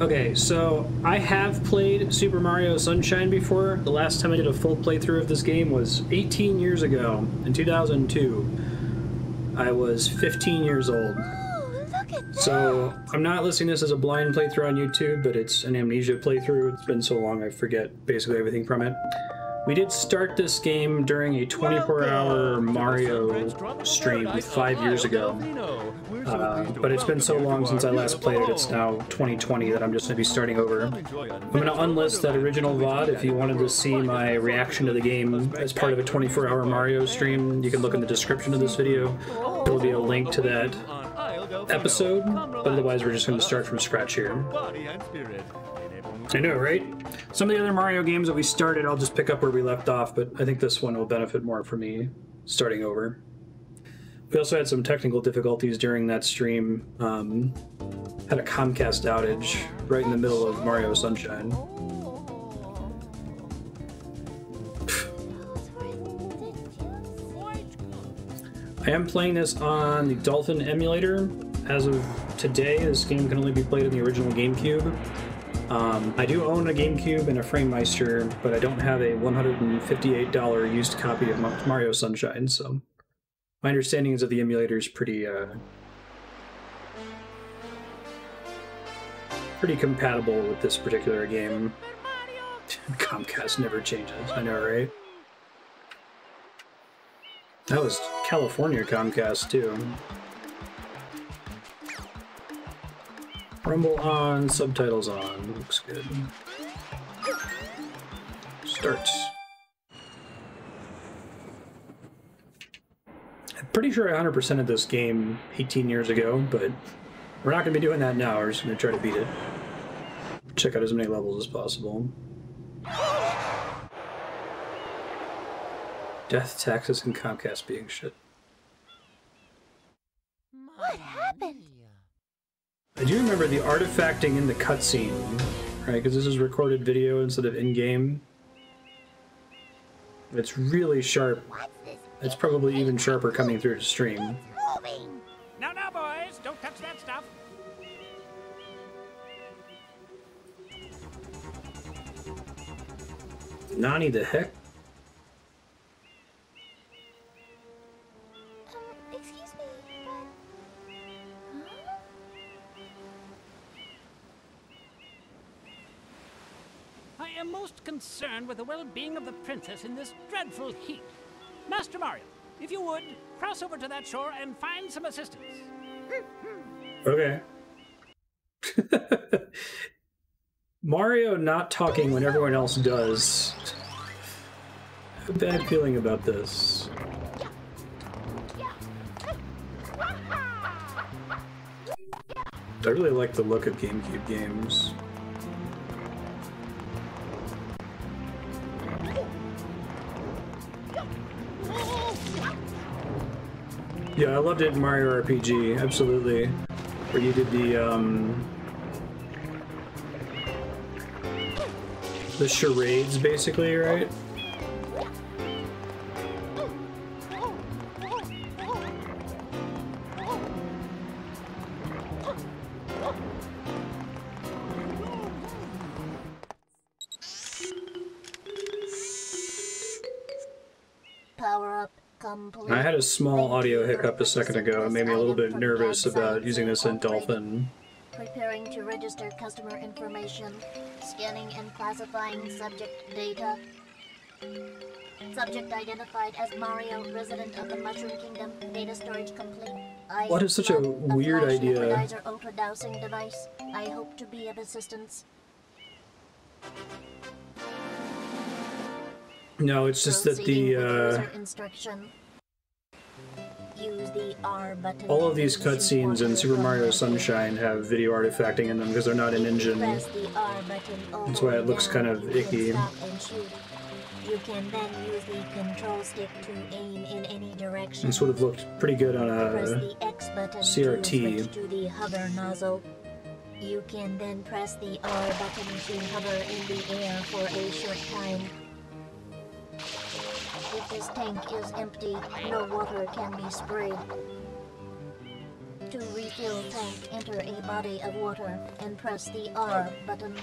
Okay, so I have played Super Mario Sunshine before. The last time I did a full playthrough of this game was 18 years ago, in 2002. I was 15 years old. Ooh, look at that. So I'm not listing this as a blind playthrough on YouTube, but it's an amnesia playthrough. It's been so long I forget basically everything from it. We did start this game during a 24-hour Mario stream 5 years ago, but it's been so long since I last played it, it's now 2020 that I'm just going to be starting over. I'm going to unlist that original VOD. If you wanted to see my reaction to the game as part of a 24-hour Mario stream, you can look in the description of this video. There will be a link to that episode, but otherwise we're just going to start from scratch here. I know, right? Some of the other Mario games that we started, I'll just pick up where we left off, but I think this one will benefit more for me starting over. We also had some technical difficulties during that stream. Had a Comcast outage right in the middle of Mario Sunshine. I am playing this on the Dolphin emulator. As of today, this game can only be played on the original GameCube. I do own a GameCube and a Framemeister, but I don't have a $158 used copy of Mario Sunshine, so my understanding is that the emulator is pretty compatible with this particular game. Comcast never changes, I know, right? That was California Comcast, too. Rumble on, subtitles on, looks good. Starts. I'm pretty sure I 100%ed this game 18 years ago, but we're not going to be doing that now, we're just going to try to beat it. Check out as many levels as possible. Death, taxes, and Comcast being shit. What happened? I do remember the artifacting in the cutscene, right? Because this is recorded video instead of in-game. It's really sharp. It's probably even sharper coming through the stream. Now, now, boys, don't touch that stuff. Nani the heck? Concerned with the well-being of the princess in this dreadful heat. Master Mario, if you would, cross over to that shore and find some assistance. Okay. Mario not talking when everyone else does. I have a bad feeling about this. I really like the look of GameCube games. Yeah, I loved it in Mario RPG, absolutely. Where you did the charades, basically, right? I had a small audio hiccup a second ago. It made me a little bit nervous about using this in Dolphin. Preparing to register customer information, scanning and classifying subject data. Subject identified as Mario, resident of the Mushroom Kingdom. Data storage complete. What is such a weird idea? Ultra dowsing device. I hope to be of assistance. No, it's just that the Use the R button. All of these cutscenes in Super Mario Sunshine have video artifacting in them because they're not an engine. That's why it looks kind of icky. You can then use the control stick to aim in any direction. This would have looked pretty good on a CRT. To the hover nozzle. You can then press the R button to hover in the air for a short time. If this tank is empty, no water can be sprayed. To reach fuel tank enter a body of water and press the R button.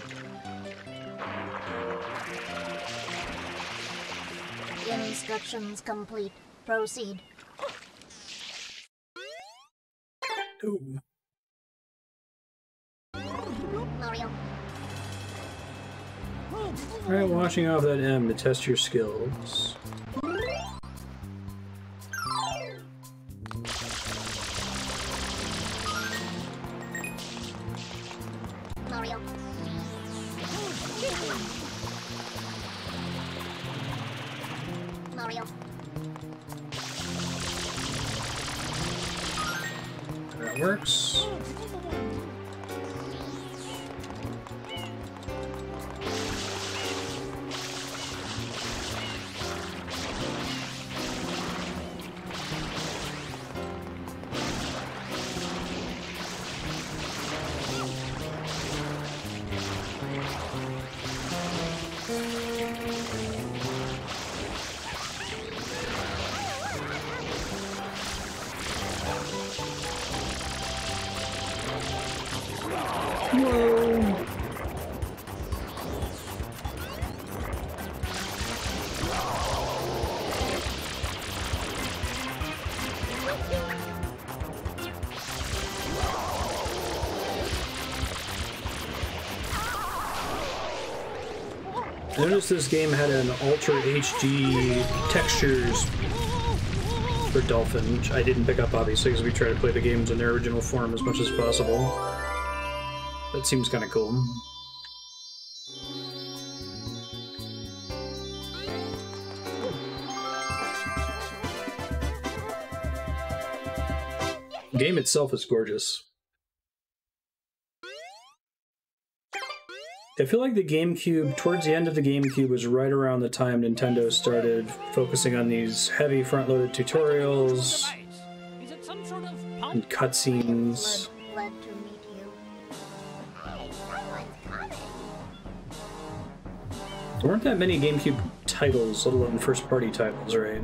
Instructions complete. Proceed. Ooh. Mario. Alright, washing off that M to test your skills. Notice this game had an Ultra HD textures for Dolphin, which I didn't pick up obviously because we try to play the games in their original form as much as possible. That seems kind of cool. The game itself is gorgeous. I feel like the GameCube, towards the end of the GameCube, was right around the time Nintendo started focusing on these heavy front-loaded tutorials and cutscenes. There weren't that many GameCube titles, let alone first-party titles, right?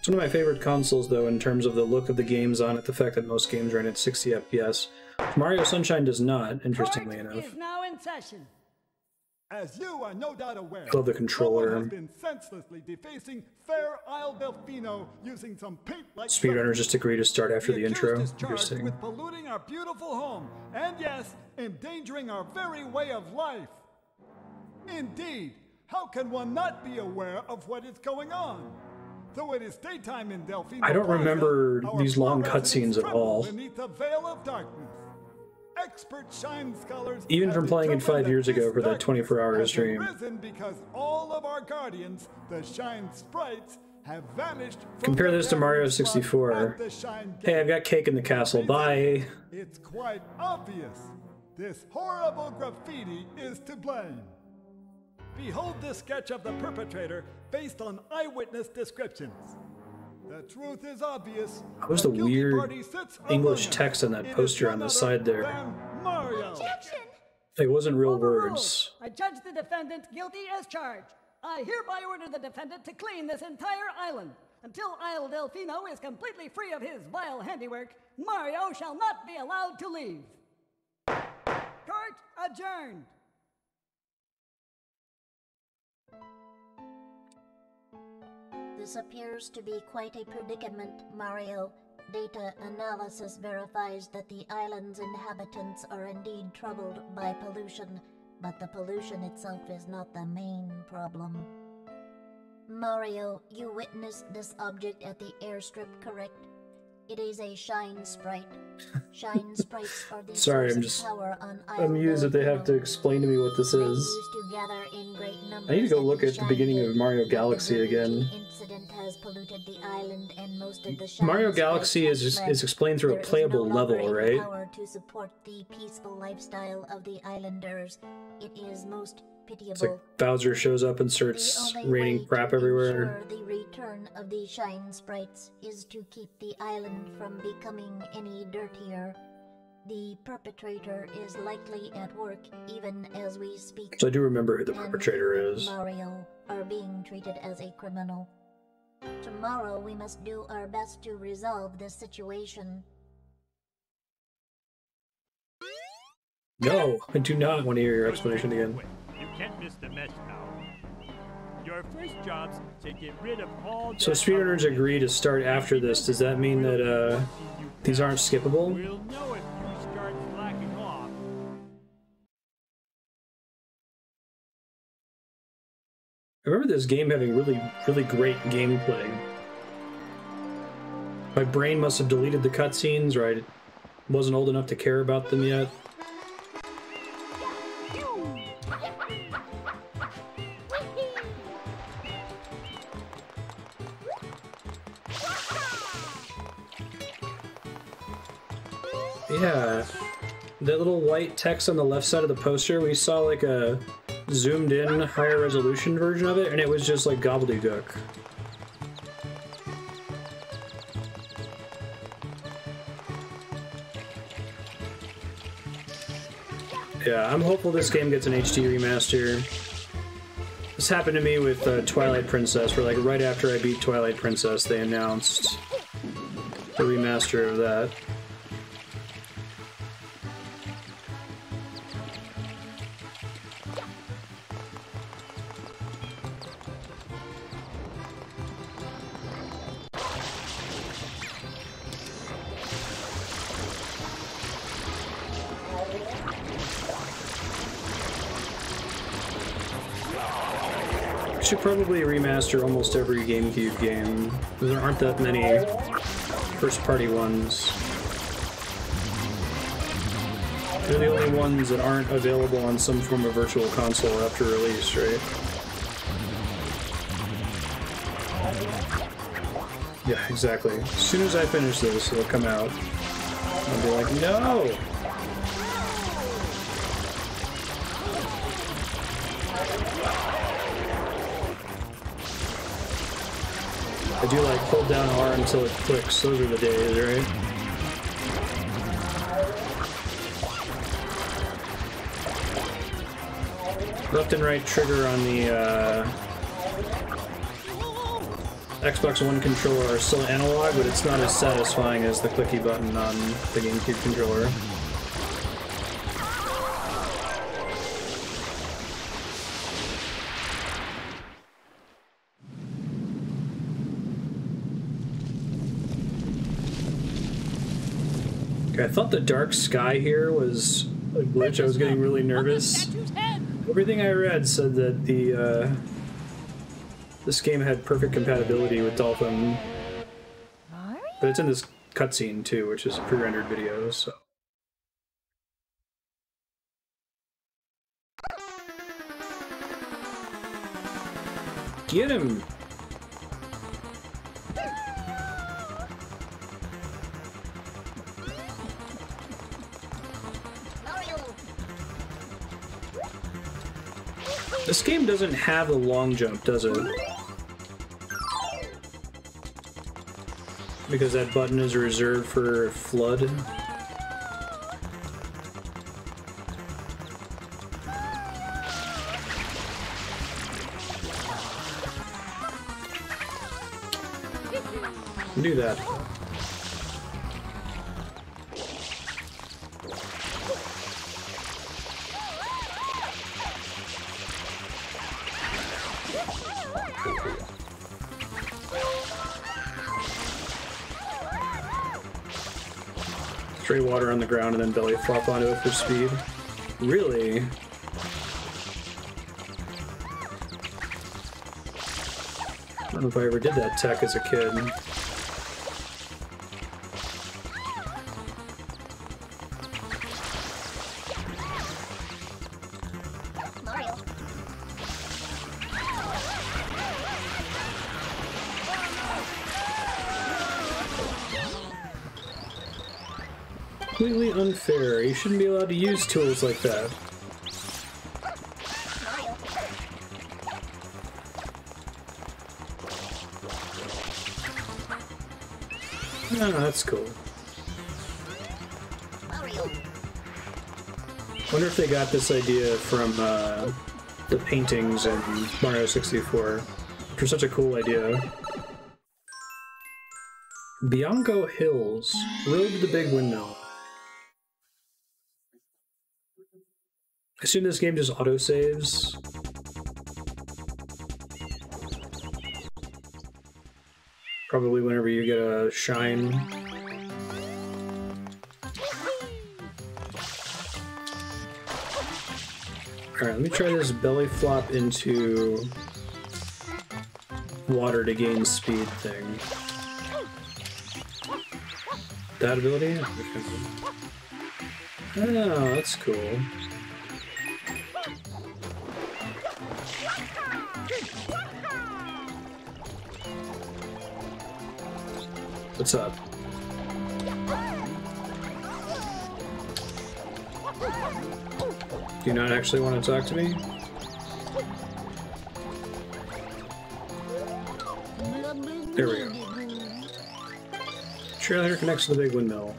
It's one of my favorite consoles, though, in terms of the look of the games on it, the fact that most games run at 60 FPS. Mario Sunshine does not, interestingly enough. Now in session. As you are no doubt aware, I love the controller. Has been senselessly defacing fair Isle Delfino using some paint-like speedrunners just agree to start after the intro. Interesting. With polluting our beautiful home, and yes, endangering our very way of life. Indeed, how can one not be aware of what is going on? Though it is daytime in Delfino, I don't remember these long cutscenes at all. Expert Shine scholars, even from playing it 5 years ago for that 24-hour stream, because all of our guardians, the Shine Sprites, have vanished. Compare this to Mario 64. Hey, I've got cake in the castle. Bye. It's quite obvious. This horrible graffiti is to blame. Behold this sketch of the perpetrator based on eyewitness descriptions. The truth is obvious. What was the weird English text on that poster on the side there? It wasn't real words. I judge the defendant guilty as charged. I hereby order the defendant to clean this entire island. Until Isle Delfino is completely free of his vile handiwork, Mario shall not be allowed to leave. Court adjourned. This appears to be quite a predicament, Mario. Data analysis verifies that the island's inhabitants are indeed troubled by pollution, but the pollution itself is not the main problem. Mario, you witnessed this object at the airstrip, correct? It is a Shine Sprite. Shine Sprites are the sorry, I'm just power on amused that they have to explain to me what this is. I need to go look at the beginning of Mario Galaxy again. Has polluted the island and most of the Mario Galaxy is explained through a playable level, right? Power to support the peaceful lifestyle of the islanders. It is most pitiable. It's like Bowser shows up and starts raining crap everywhere. The return of the Shine Sprites is to keep the island from becoming any dirtier. The perpetrator is likely at work even as we speak. So I do remember who the perpetrator is. Mario are being treated as a criminal. Tomorrow we must do our best to resolve this situation. No, I do not want to hear your explanation again. You can't miss the mess now. Your first job's to get rid of all. So speedrunners agree to start after this. Does that mean that these aren't skippable? We'll know if you start slacking off. I remember this game having really great gameplay. My brain must have deleted the cutscenes, or I wasn't old enough to care about them yet. Yeah, that little white text on the left side of the poster, we saw like a zoomed in, higher resolution version of it, and it was just like gobbledygook. Yeah, I'm hopeful this game gets an HD remaster. This happened to me with Twilight Princess, where like right after I beat Twilight Princess, they announced a remaster of that. Should probably remaster almost every GameCube game. There aren't that many first-party ones. They're the only ones that aren't available on some form of virtual console after release, right? Yeah, exactly. As soon as I finish this, it'll come out. I'll be like, no! I do like hold down R until it clicks. Those are the days, right? Left and right trigger on the Xbox One controller are still analog, but it's not as satisfying as the clicky button on the GameCube controller. I thought the dark sky here was a glitch. I was getting really nervous. Everything I read said that the this game had perfect compatibility with Dolphin. But it's in this cutscene too, which is a pre-rendered video, so. Get him! This game doesn't have a long jump, does it? Because that button is reserved for FLUDD. Do that. Spray water on the ground and then belly flop onto it for speed. Really? I don't know if I ever did that tech as a kid. Unfair. You shouldn't be allowed to use tools like that. No, that's cool. Wonder if they got this idea from the paintings in Mario 64, which was such a cool idea. Bianco Hills, Road to the Big Windmill. I assume this game just autosaves. Probably whenever you get a shine. Alright, let me try this belly flop into water to gain speed thing. That ability? Oh, that's cool. What's up? Do you not actually want to talk to me? There we go. Trailer connects to the big windmill.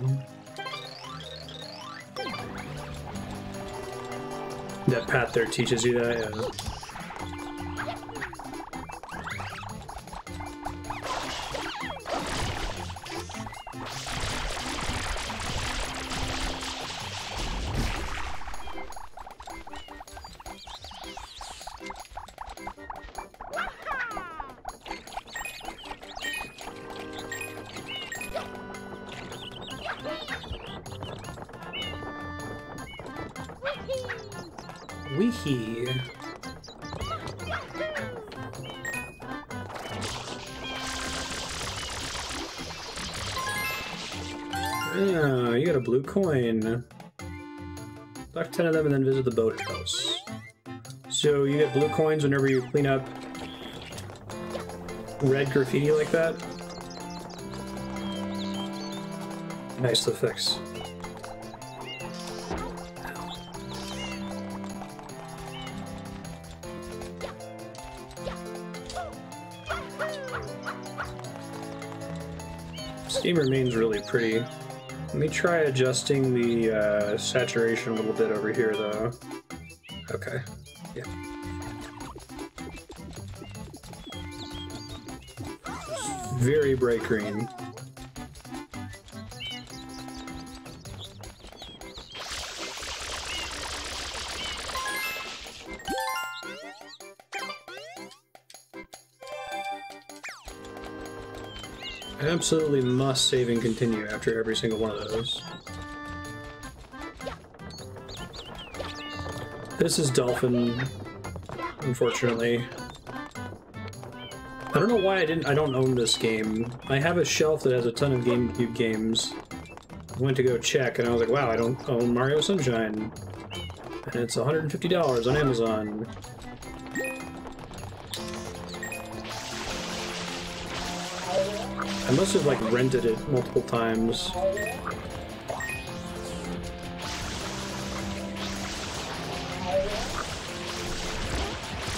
That path there teaches you that, yeah. Oh, you got a blue coin. Collect 10 of them and then visit the boathouse. So you get blue coins whenever you clean up red graffiti like that. Nice to fix. Steam remains really pretty. Let me try adjusting the saturation a little bit over here, though. Okay. Yeah. Very bright green. I absolutely must save and continue after every single one of those. This is Dolphin, unfortunately. I don't know why I don't own this game. I have a shelf that has a ton of GameCube games. I went to go check and I was like, wow, I don't own Mario Sunshine. And it's $150 on Amazon. I must have, like, rented it multiple times. The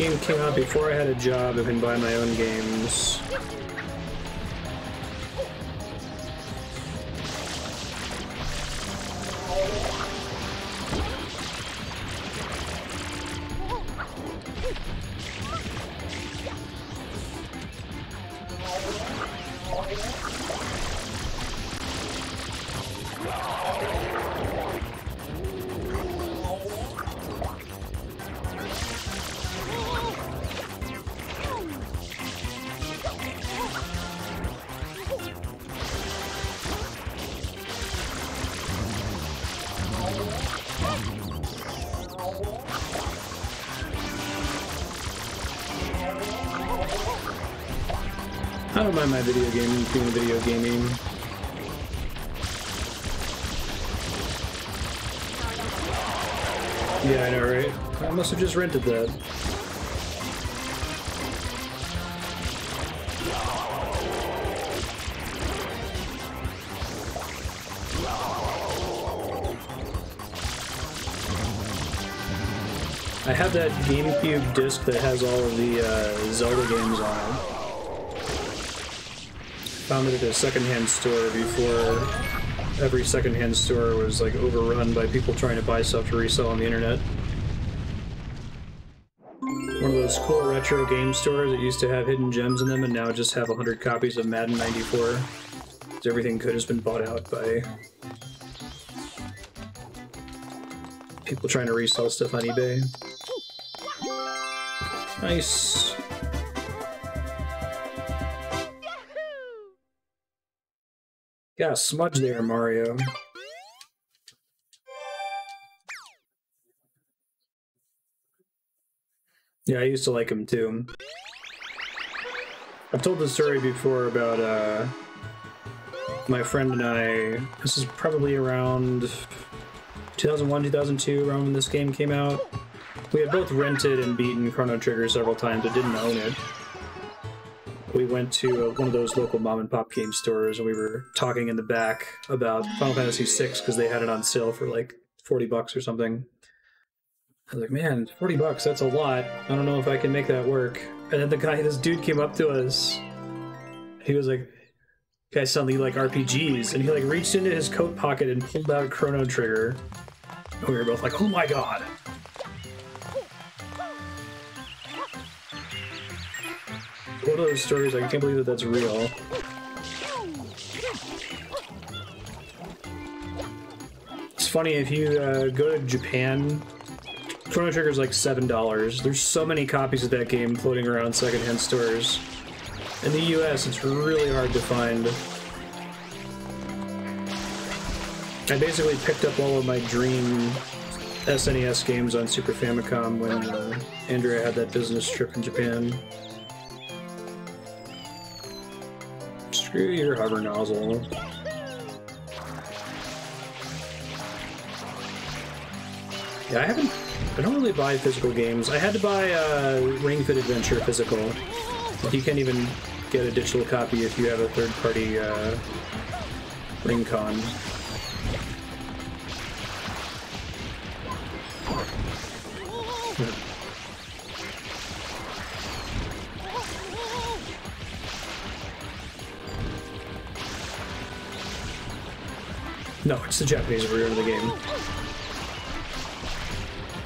game came out before I had a job and can buy my own games. I don't mind my video gaming, doing video gaming. Yeah, I know, right? I must have just rented that. I have that GameCube disc that has all of the Zelda games on it. I found it at a secondhand store before every secondhand store was like overrun by people trying to buy stuff to resell on the internet. One of those cool retro game stores that used to have hidden gems in them and now just have 100 copies of Madden 94. 'Cause everything good has been bought out by people trying to resell stuff on eBay. Nice. Got a smudge there, Mario. Yeah, I used to like him too. I've told this story before about my friend and I. This is probably around 2001, 2002, around when this game came out. We had both rented and beaten Chrono Trigger several times, but didn't own it. We went to one of those local mom-and-pop game stores, and we were talking in the back about Final Fantasy VI because they had it on sale for like $40 or something. I was like, man, $40, that's a lot. I don't know if I can make that work. And then the guy, this dude came up to us. He was like, you guys sound like RPGs. And he like reached into his coat pocket and pulled out Chrono Trigger. And we were both like, oh my god. One of those stories, I can't believe that that's real. It's funny, if you go to Japan, Chrono Trigger is like $7. There's so many copies of that game floating around secondhand stores. In the US, it's really hard to find. I basically picked up all of my dream SNES games on Super Famicom when Andrea had that business trip in Japan. Screw your hover nozzle. Yeah, I don't really buy physical games. I had to buy Ring Fit Adventure physical. You can't even get a digital copy if you have a third-party Ring Con. No, it's the Japanese version of the game.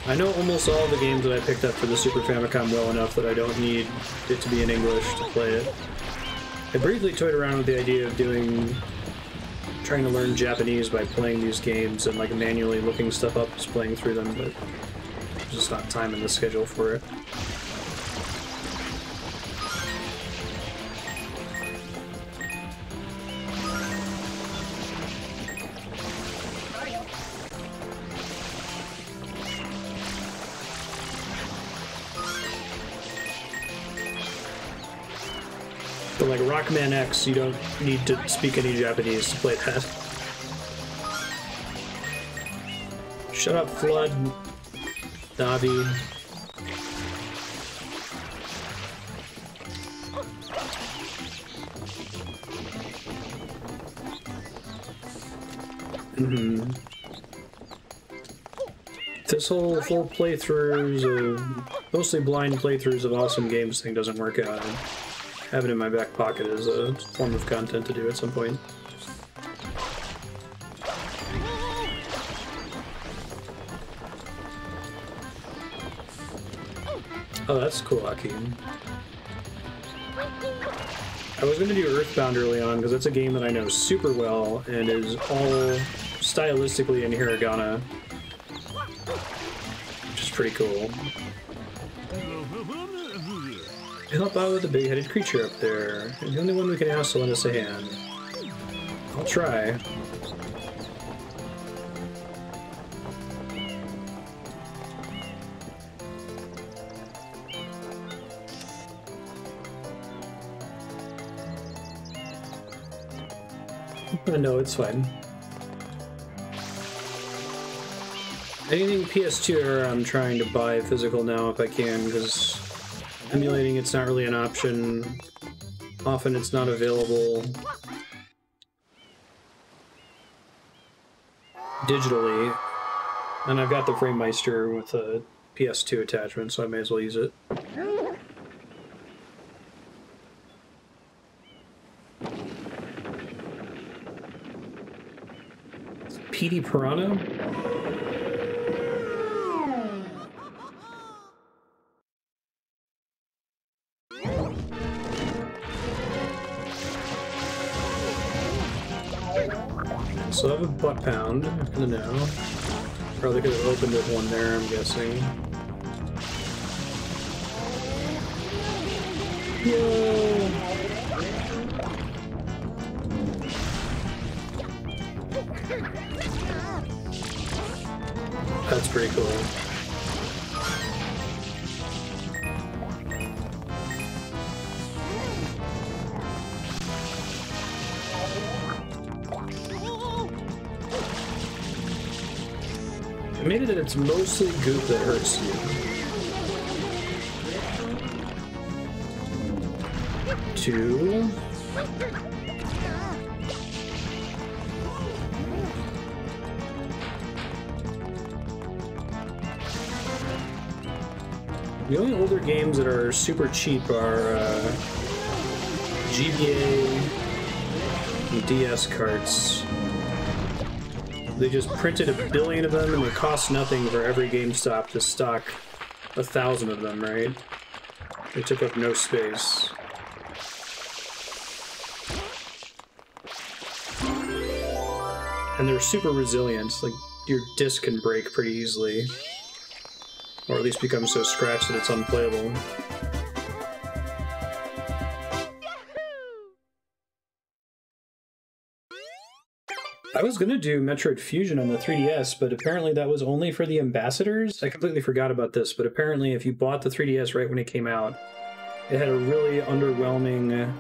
I know almost all the games that I picked up for the Super Famicom well enough that I don't need it to be in English to play it. I briefly toyed around with the idea of trying to learn Japanese by playing these games and like manually looking stuff up as playing through them, but there's just not time in the schedule for it. Like Rockman X, you don't need to speak any Japanese to play that. Shut up, FLUDD. Navi. This whole full playthroughs of mostly blind playthroughs of awesome games thing doesn't work out. Have it in my back pocket as a form of content to do at some point. Oh, that's cool, Hakeem. I was going to do Earthbound early on because that's a game that I know super well and is all stylistically in hiragana, which is pretty cool. Help out with the big-headed creature up there. You're the only one we can ask to lend us a hand. I'll try. No, it's fine. Anything PS2 era, I'm trying to buy physical now if I can, because emulating, it's not really an option. Often it's not available digitally. And I've got the Framemeister with a PS2 attachment, so I may as well use it. It's Petey Piranha? So I have a butt pound, I'm gonna know. Probably could have opened up one there, I'm guessing. Whoa! That's pretty cool. I made it that it's mostly goop that hurts you. Two. The only older games that are super cheap are GBA and DS carts. They just printed 1 billion of them, and it costs nothing for every GameStop to stock 1,000 of them, right? They took up no space. And they're super resilient. Like, your disc can break pretty easily. Or at least become so scratched that it's unplayable. I was gonna do Metroid Fusion on the 3DS, but apparently that was only for the ambassadors. I completely forgot about this, but apparently if you bought the 3DS right when it came out, it had a really underwhelming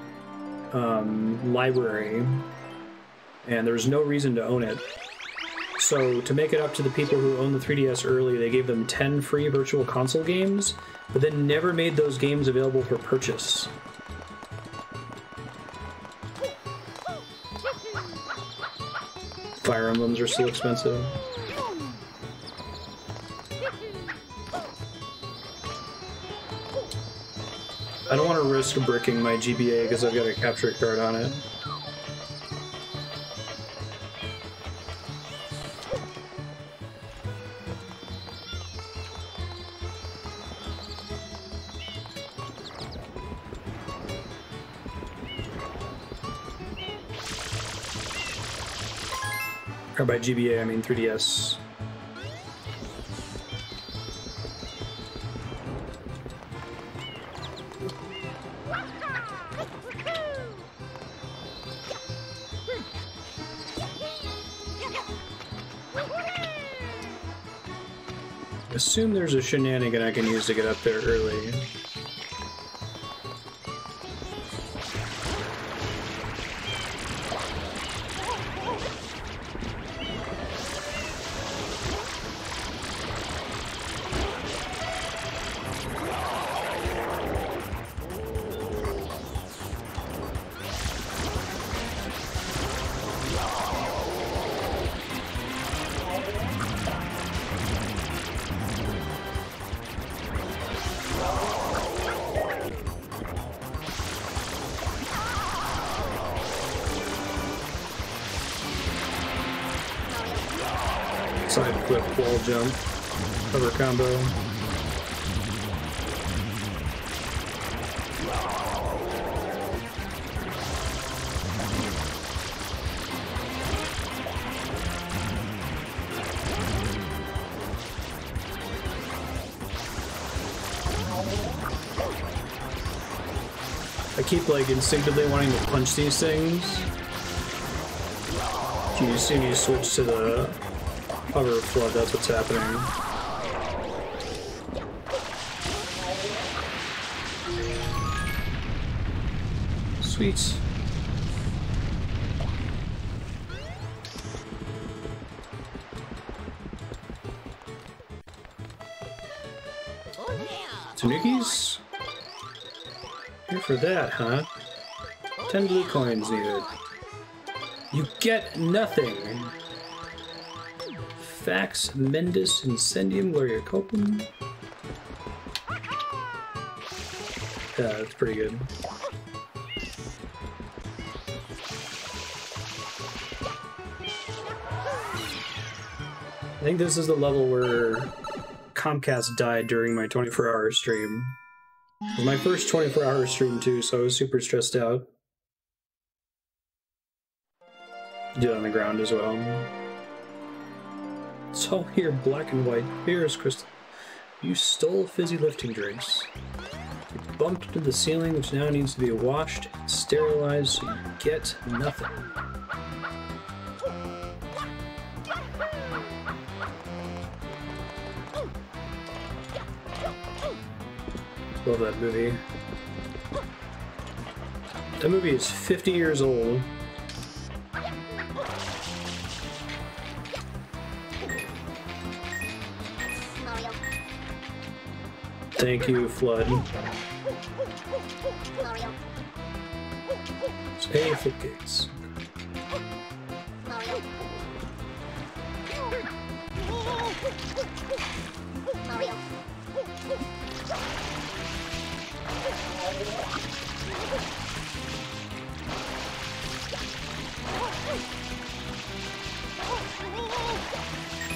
library, and there was no reason to own it. So to make it up to the people who owned the 3DS early, they gave them 10 free virtual console games, but then never made those games available for purchase. Fire emblems are still expensive. I don't want to risk bricking my GBA because I've got a capture card on it. Or by GBA, I mean 3DS. Assume there's a shenanigan I can use to get up there early. Jump, cover combo. I keep like instinctively wanting to punch these things. You see me switch to the cover FLUDD, that's what's happening. Sweet. Tanukis? Here for that, huh? 10 blue coins needed. You get nothing! Fax, Mendus, Incendium, Gloria Copeland. Yeah, that's pretty good. I think this is the level where Comcast died during my 24-hour stream. It was my first 24-hour stream too, so I was super stressed out. Dead on the ground as well. It's all here, black and white. Here's Crystal. You stole fizzy lifting drinks. It bumped into the ceiling, which now needs to be washed and sterilized so you get nothing. Love that movie. That movie is 50 years old. Thank you, FLUDD. Hey, Flipgates.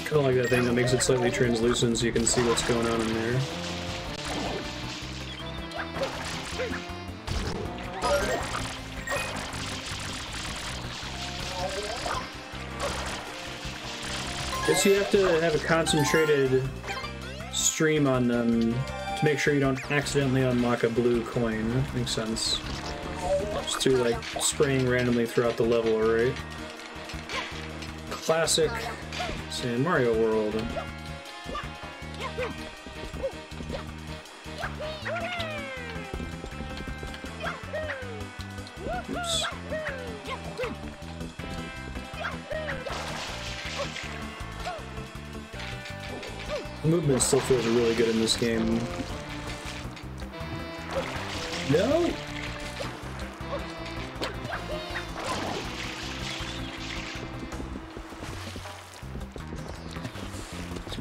Kind of like that thing that makes it slightly translucent so you can see what's going on in there. So you have to have a concentrated stream on them to make sure you don't accidentally unlock a blue coin. That makes sense. Just do like spraying randomly throughout the level, right? Classic San Mario World. Oops. Movement still feels really good in this game. No?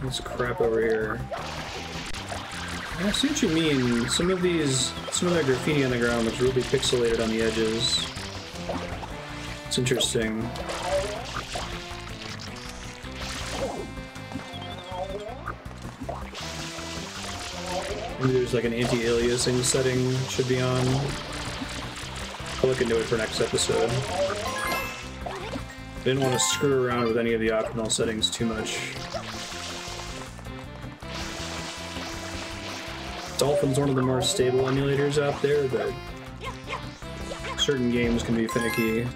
This crap over here. I see what you mean. Some of that graffiti on the ground looks really pixelated on the edges. It's interesting. Maybe there's like an anti-aliasing setting should be on. I'll look into it for next episode. I didn't want to screw around with any of the optional settings too much. Dolphin's one of the more stable emulators out there, but certain games can be finicky.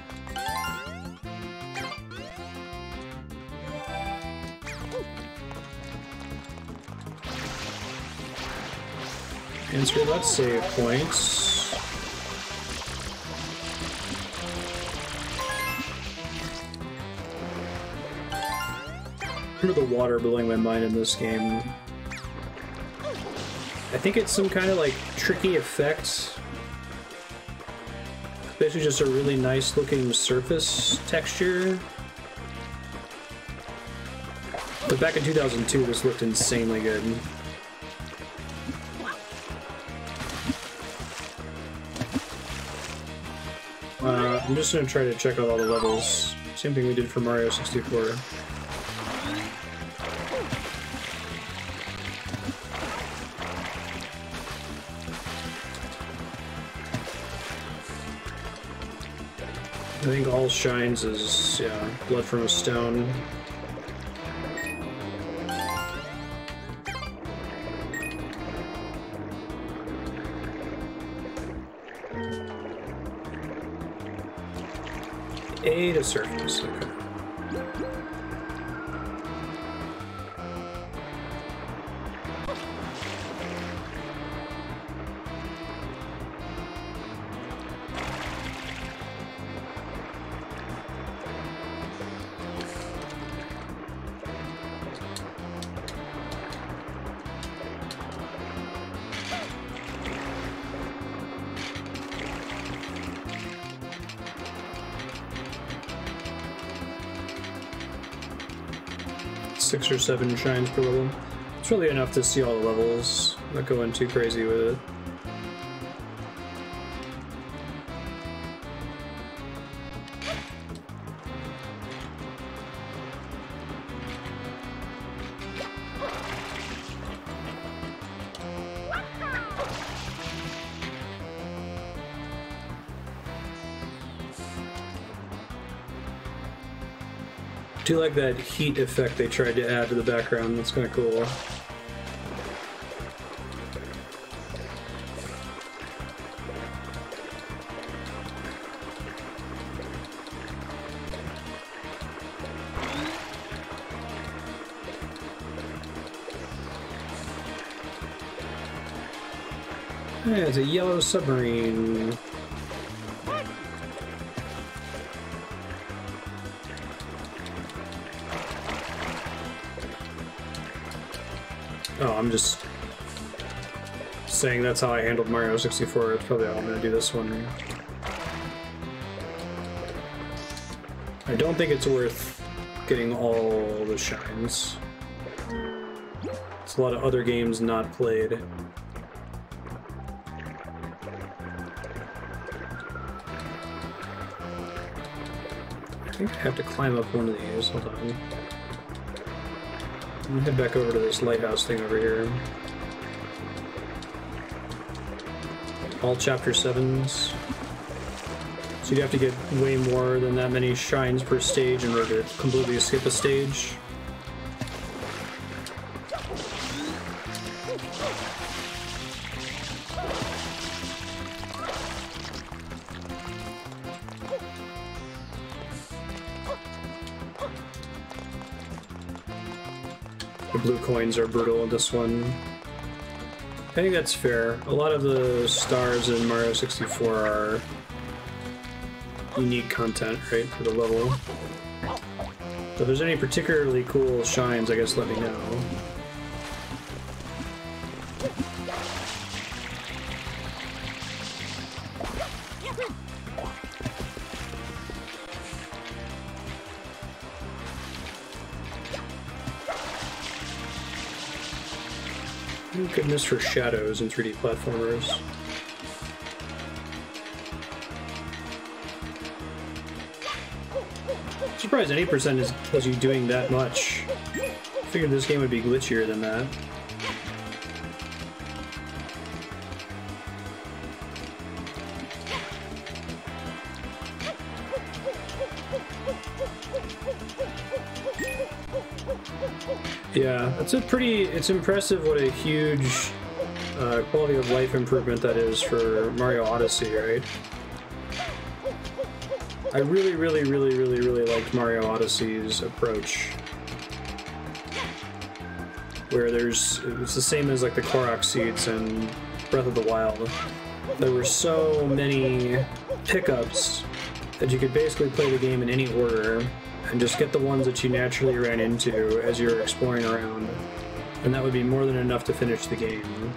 And so let's save points. Remember the water blowing my mind in this game. I think it's some kind of like tricky effect. Basically just a really nice looking surface texture. But back in 2002 this looked insanely good. I'm just going to try to check out all the levels. Same thing we did for Mario 64. I think all shines is, yeah, blood from a stone. A to surface, okay. Or 7 shines per level. It's really enough to see all the levels. I'm not going too crazy with it. I do like that heat effect they tried to add to the background. That's kind of cool. Yeah, it's a yellow submarine. Oh, I'm just saying that's how I handled Mario 64. It's probably how I'm gonna do this one. I don't think it's worth getting all the shines. It's a lot of other games not played. I think I have to climb up one of these. Hold on. I'm gonna head back over to this lighthouse thing over here. All chapter 7s. So you'd have to get way more than that many shines per stage in order to completely skip a stage. Blue coins are brutal in this one. I think that's fair. A lot of the stars in Mario 64 are unique content, right, for the level. So if there's any particularly cool shines, I guess let me know. Goodness for shadows in 3D platformers. I'm surprised any percent is you doing that much. I figured this game would be glitchier than that. Yeah, it's impressive what a huge quality of life improvement that is for Mario Odyssey, right? I really liked Mario Odyssey's approach. Where it's the same as like the Korok seeds and Breath of the Wild. There were so many pickups that you could basically play the game in any order. And just get the ones that you naturally ran into as you're exploring around, and that would be more than enough to finish the game.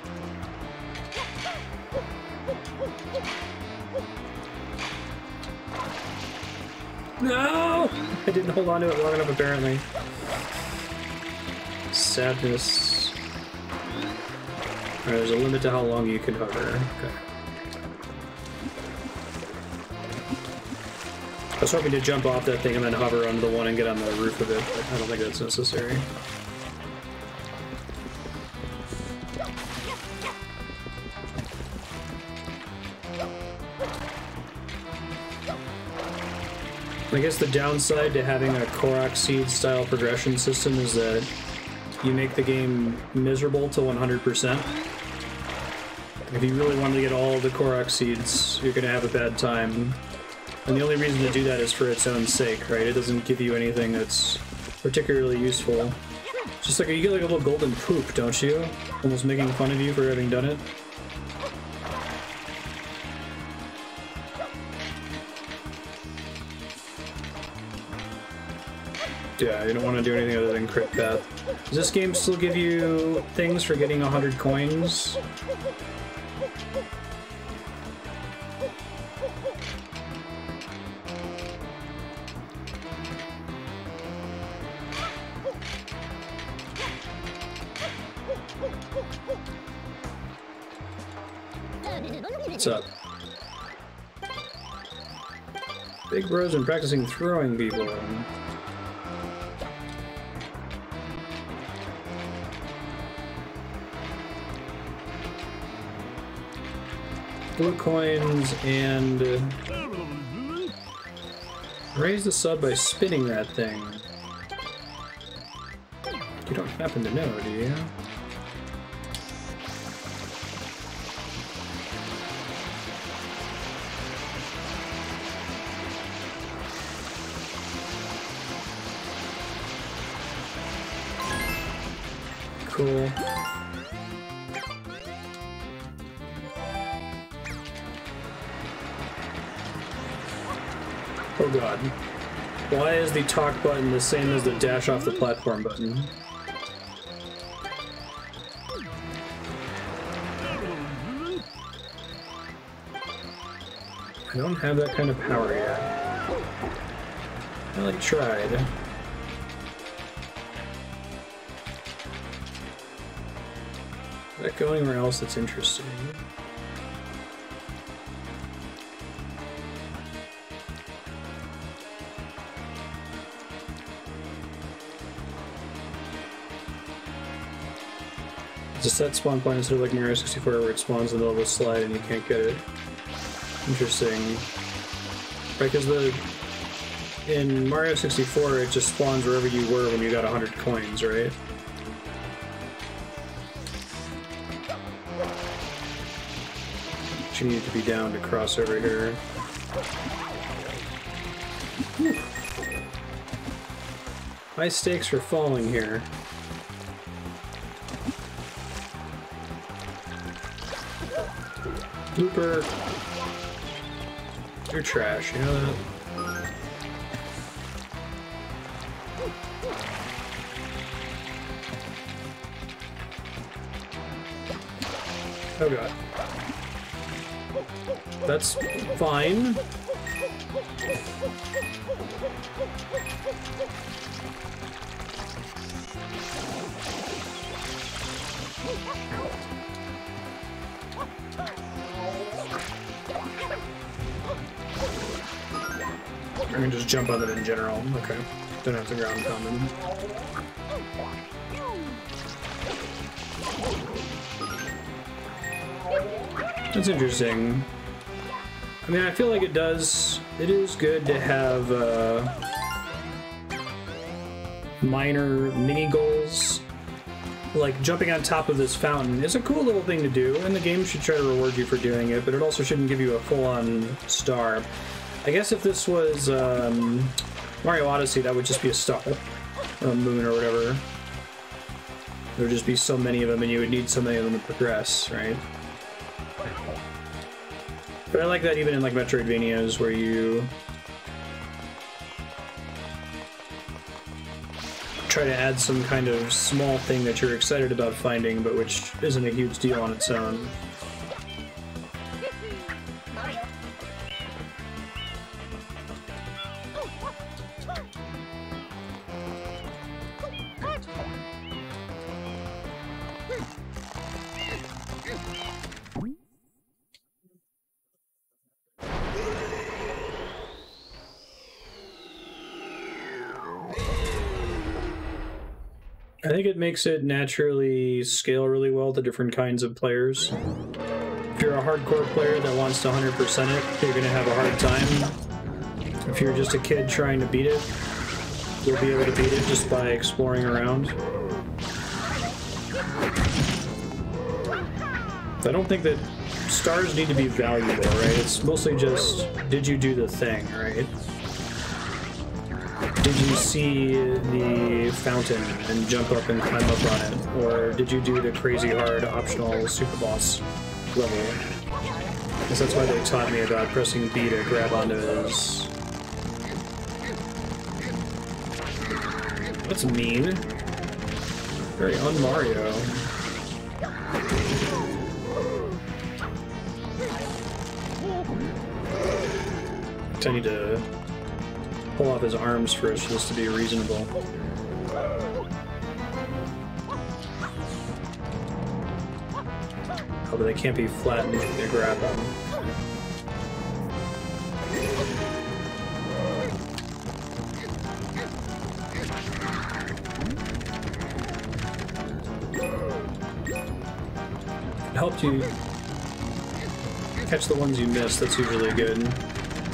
No! I didn't hold on to it long enough, apparently. Sadness. Alright, there's a limit to how long you can hover. Okay. I was hoping to jump off that thing and then hover onto the one and get on the roof of it, but I don't think that's necessary. I guess the downside to having a Korok Seed style progression system is that you make the game miserable to 100%. If you really wanted to get all the Korok Seeds, you're going to have a bad time. And the only reason to do that is for its own sake, right? It doesn't give you anything that's particularly useful. Just like, you get like a little golden poop, don't you? Almost making fun of you for having done it. Yeah, you don't want to do anything other than crit that. Does this game still give you things for getting 100 coins? Up. Big bro's been practicing throwing people. Blue coins and raise the sub by spinning that thing. happen to know, do you? Cool. Oh god. Why is the talk button the same as the dash off the platform button? I don't have that kind of power yet. I like tried. That go anywhere else that's interesting? It's a set spawn point instead of like Mario 64 where it spawns in the middle of a slide and you can't get it. Interesting. Right, because in Mario 64 it just spawns wherever you were when you got 100 coins, right? You need to be down to cross over here. My stakes are falling here. Looper, you're trash, you know that? Oh god. That's fine. I can just jump on it in general. Okay. Don't have to ground common. That's interesting. I mean, I feel like it is good to have minor mini goals. Like jumping on top of this fountain is a cool little thing to do, and the game should try to reward you for doing it, but it also shouldn't give you a full-on star. I guess if this was Mario Odyssey, that would just be a star, or a moon, or whatever. There would just be so many of them, and you would need so many of them to progress, right? But I like that even in like Metroidvanias where you try to add some kind of small thing that you're excited about finding but which isn't a huge deal on its own. I think it makes it naturally scale really well to different kinds of players. If you're a hardcore player that wants to 100% it, you're going to have a hard time. If you're just a kid trying to beat it, you'll be able to beat it just by exploring around. I don't think that stars need to be valuable, right? It's mostly just, did you do the thing, right? Did you see the fountain and jump up and climb up on it? Or did you do the crazy hard optional super boss level? Because that's why they taught me about pressing B to grab onto those. That's mean. Very un-Mario. I need to pull off his arms first just to be reasonable. Oh, but they can't be flattened to grab them. It helped you catch the ones you missed, that's usually good.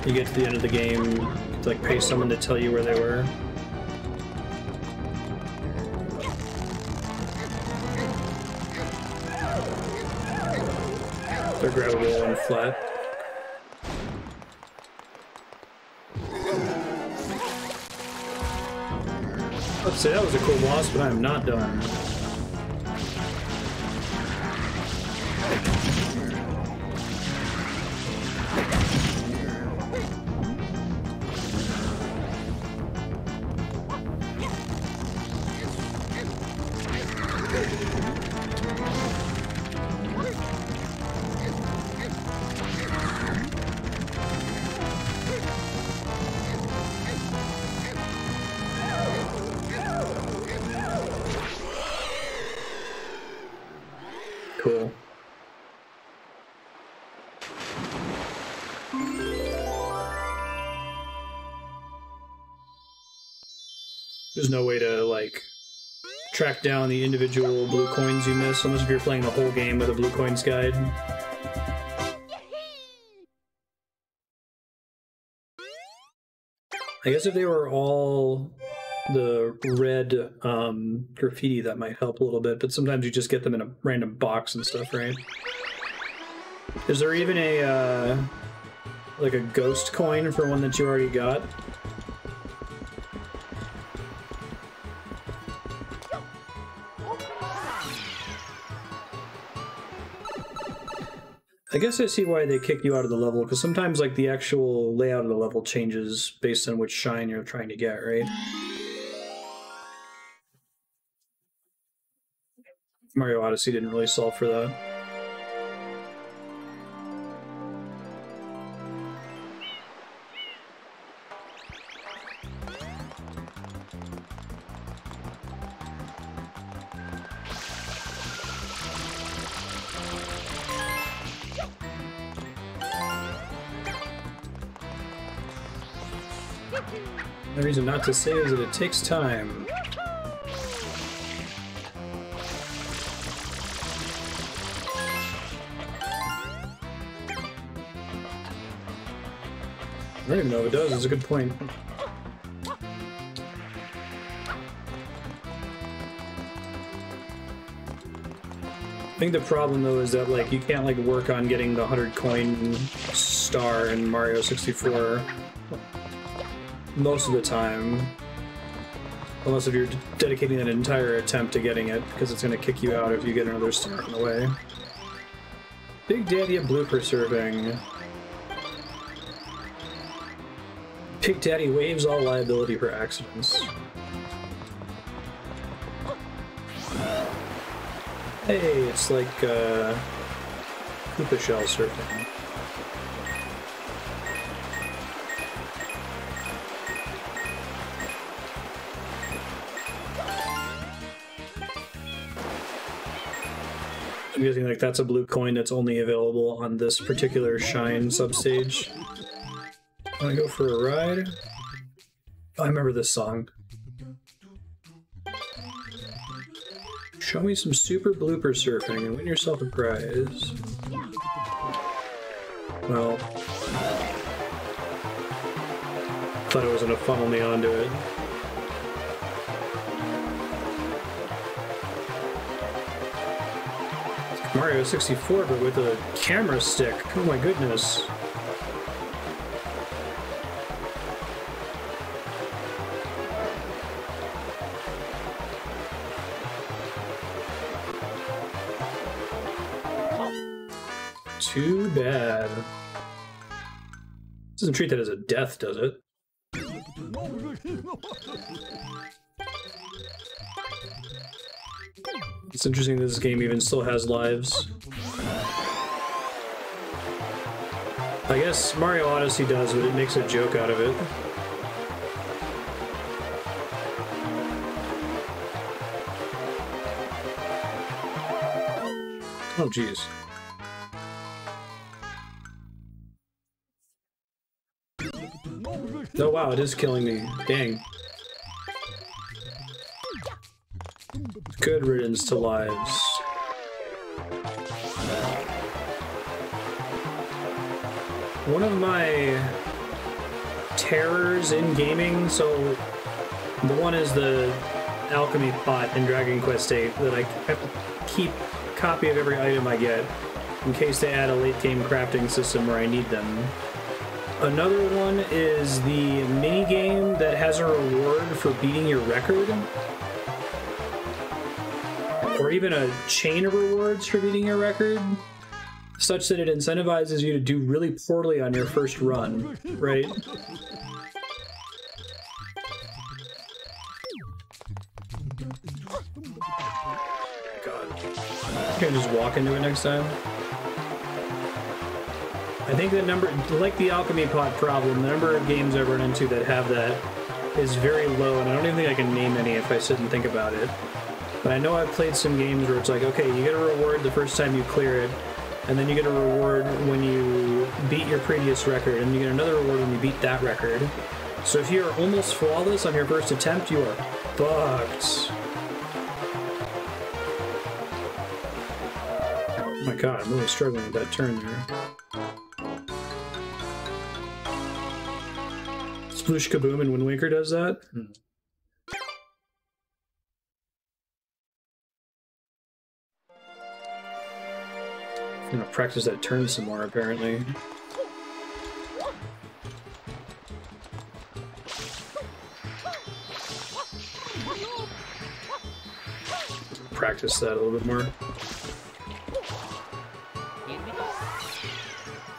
You get to the end of the game, like pay someone to tell you where they were. They're grabbable and flat. I'd say that was a cool boss, but I am not done. There's no way to, like, track down the individual blue coins you miss, unless if you're playing the whole game with a blue coins guide. I guess if they were all the red graffiti, that might help a little bit, but sometimes you just get them in a random box and stuff, right? Is there even a, like a ghost coin for one that you already got? I guess I see why they kick you out of the level, because sometimes, like, the actual layout of the level changes based on which shine you're trying to get, right? Mario Odyssey didn't really solve for that. The reason not to save is that it takes time. I don't even know if it does, it's a good point. I think the problem though is that, like, you can't, like, work on getting the 100 coin star in Mario 64. Most of the time, unless if you're dedicating an entire attempt to getting it, because it's going to kick you out if you get another star in the way. Big Daddy a blooper serving. Big Daddy waives all liability for accidents. Hey, it's like Koopa Shell surfing. I'm guessing, like, that's a blue coin that's only available on this particular shine substage. Wanna go for a ride? Oh, I remember this song. Show me some super blooper surfing and win yourself a prize. Well, I thought it was gonna funnel me onto it. Mario 64, but with a camera stick. Oh my goodness. Too bad. Doesn't treat that as a death, does it? It's interesting that this game even still has lives. I guess Mario Odyssey does, but it makes a joke out of it. Oh, jeez. Oh, wow, it is killing me. Dang. Good riddance to lives. One of my terrors in gaming, so the one is the alchemy pot in Dragon Quest VIII that I have to keep a copy of every item I get in case they add a late game crafting system where I need them. Another one is the mini game that has a reward for beating your record, or even a chain of rewards for beating your record, such that it incentivizes you to do really poorly on your first run, right? God. Can I just walk into it next time? I think the number, like the alchemy pot problem, the number of games I run into that have that is very low, and I don't even think I can name any if I sit and think about it. But I know I've played some games where it's like, okay, you get a reward the first time you clear it, and then you get a reward when you beat your previous record, and you get another reward when you beat that record. So if you're almost flawless on your first attempt, you are fucked. Oh my god, I'm really struggling with that turn there. Sploosh Kaboom and Wind Waker does that? Hmm. I'm gonna practice that turn some more, apparently. Practice that a little bit more.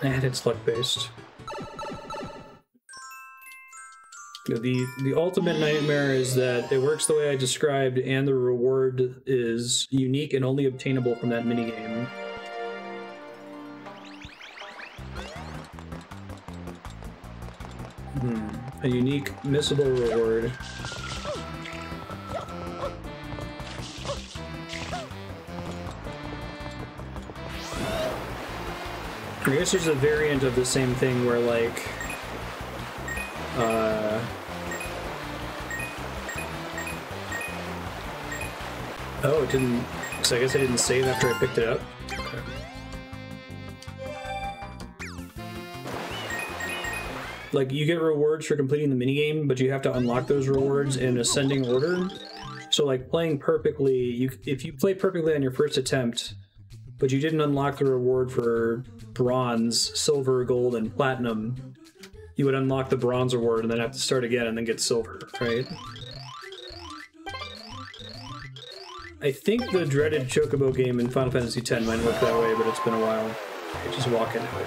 And it's luck-based. The ultimate nightmare is that it works the way I described, and the reward is unique and only obtainable from that minigame. A unique, missable reward. I guess there's a variant of the same thing where, like, oh, it didn't... So I guess I didn't save after I picked it up. Okay. Like, you get rewards for completing the minigame, but you have to unlock those rewards in ascending order. So, like, playing perfectly... if you play perfectly on your first attempt, but you didn't unlock the reward for bronze, silver, gold, and platinum, you would unlock the bronze reward and then have to start again and then get silver, right? I think the dreaded Chocobo game in Final Fantasy X might work that way, but it's been a while. I just walk into it.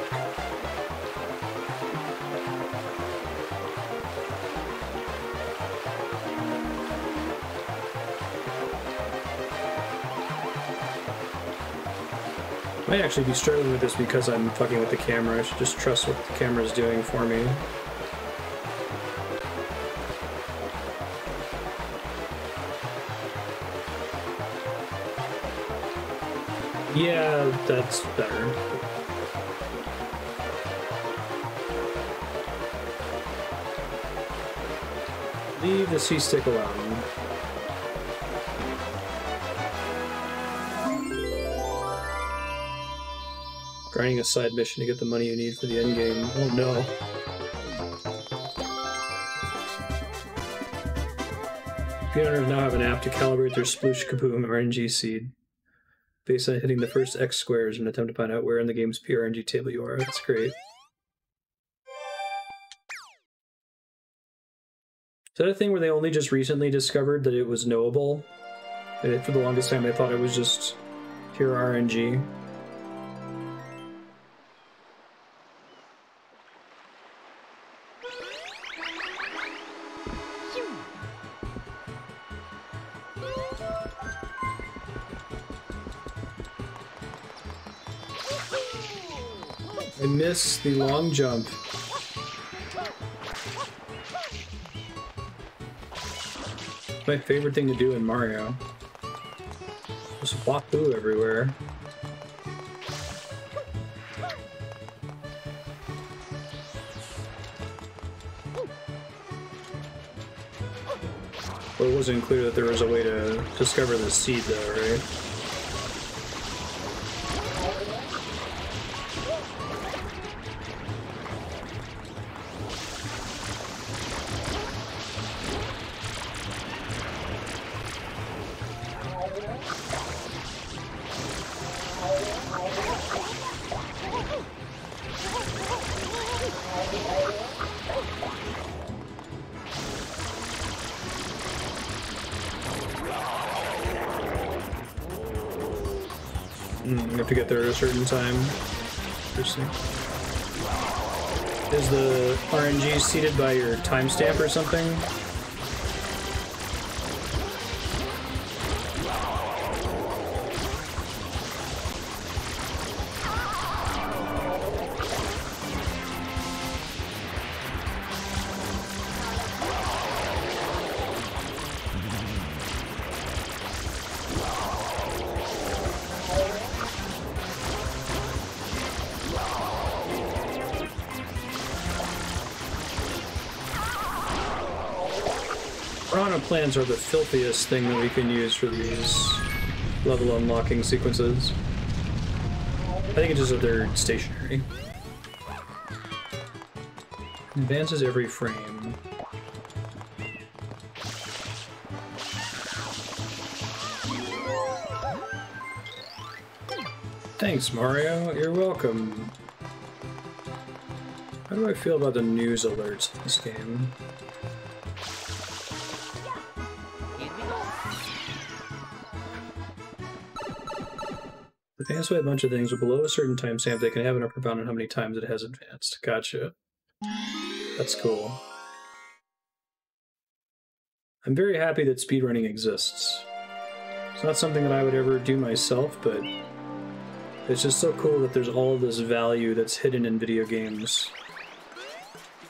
Might actually be struggling with this because I'm fucking with the camera. I should just trust what the camera's doing for me. Yeah, that's better. Leave the C-stick alone. Grinding a side mission to get the money you need for the end game. Oh no. Computers now have an app to calibrate their Sploosh Kaboom RNG seed based on hitting the first X squares in an attempt to find out where in the game's PRNG table you are. That's great. Is that a thing where they only just recently discovered that it was knowable? And for the longest time, they thought it was just pure RNG. Miss the long jump. My favorite thing to do in Mario. Just walk through everywhere. Well, it wasn't clear that there was a way to discover the seed, though, right? and you have to get there at a certain time. Interesting. Is the RNG seated by your timestamp or something? Plans are the filthiest thing that we can use for these level unlocking sequences. I think it's just that they're stationary. Advances every frame. Thanks, Mario. You're welcome. How do I feel about the news alerts in this game? Advanced by a bunch of things, but below a certain timestamp, they can have an upper bound on how many times it has advanced. Gotcha. That's cool. I'm very happy that speedrunning exists. It's not something that I would ever do myself, but it's just so cool that there's all this value that's hidden in video games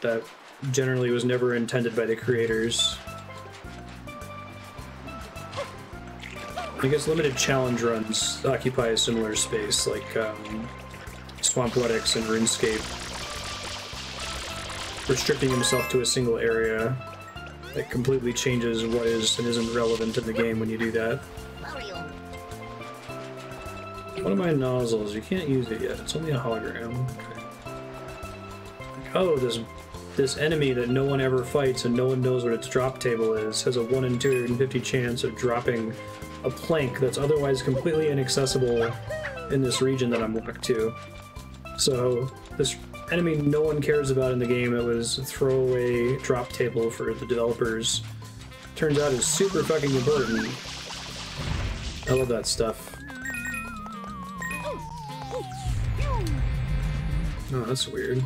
that generally was never intended by the creators. I guess limited challenge runs occupy a similar space, like Swampwatix and RuneScape. Restricting himself to a single area, that completely changes what is and isn't relevant in the game when you do that. One of my nozzles, you can't use it yet, it's only a hologram. Okay. Like, oh, this enemy that no one ever fights and no one knows what its drop table is has a 1 in 250 chance of dropping a plank that's otherwise completely inaccessible in this region that I'm locked to. So this enemy no one cares about in the game, it was a throwaway drop table for the developers, turns out is super fucking important. I love that stuff. Oh, that's weird.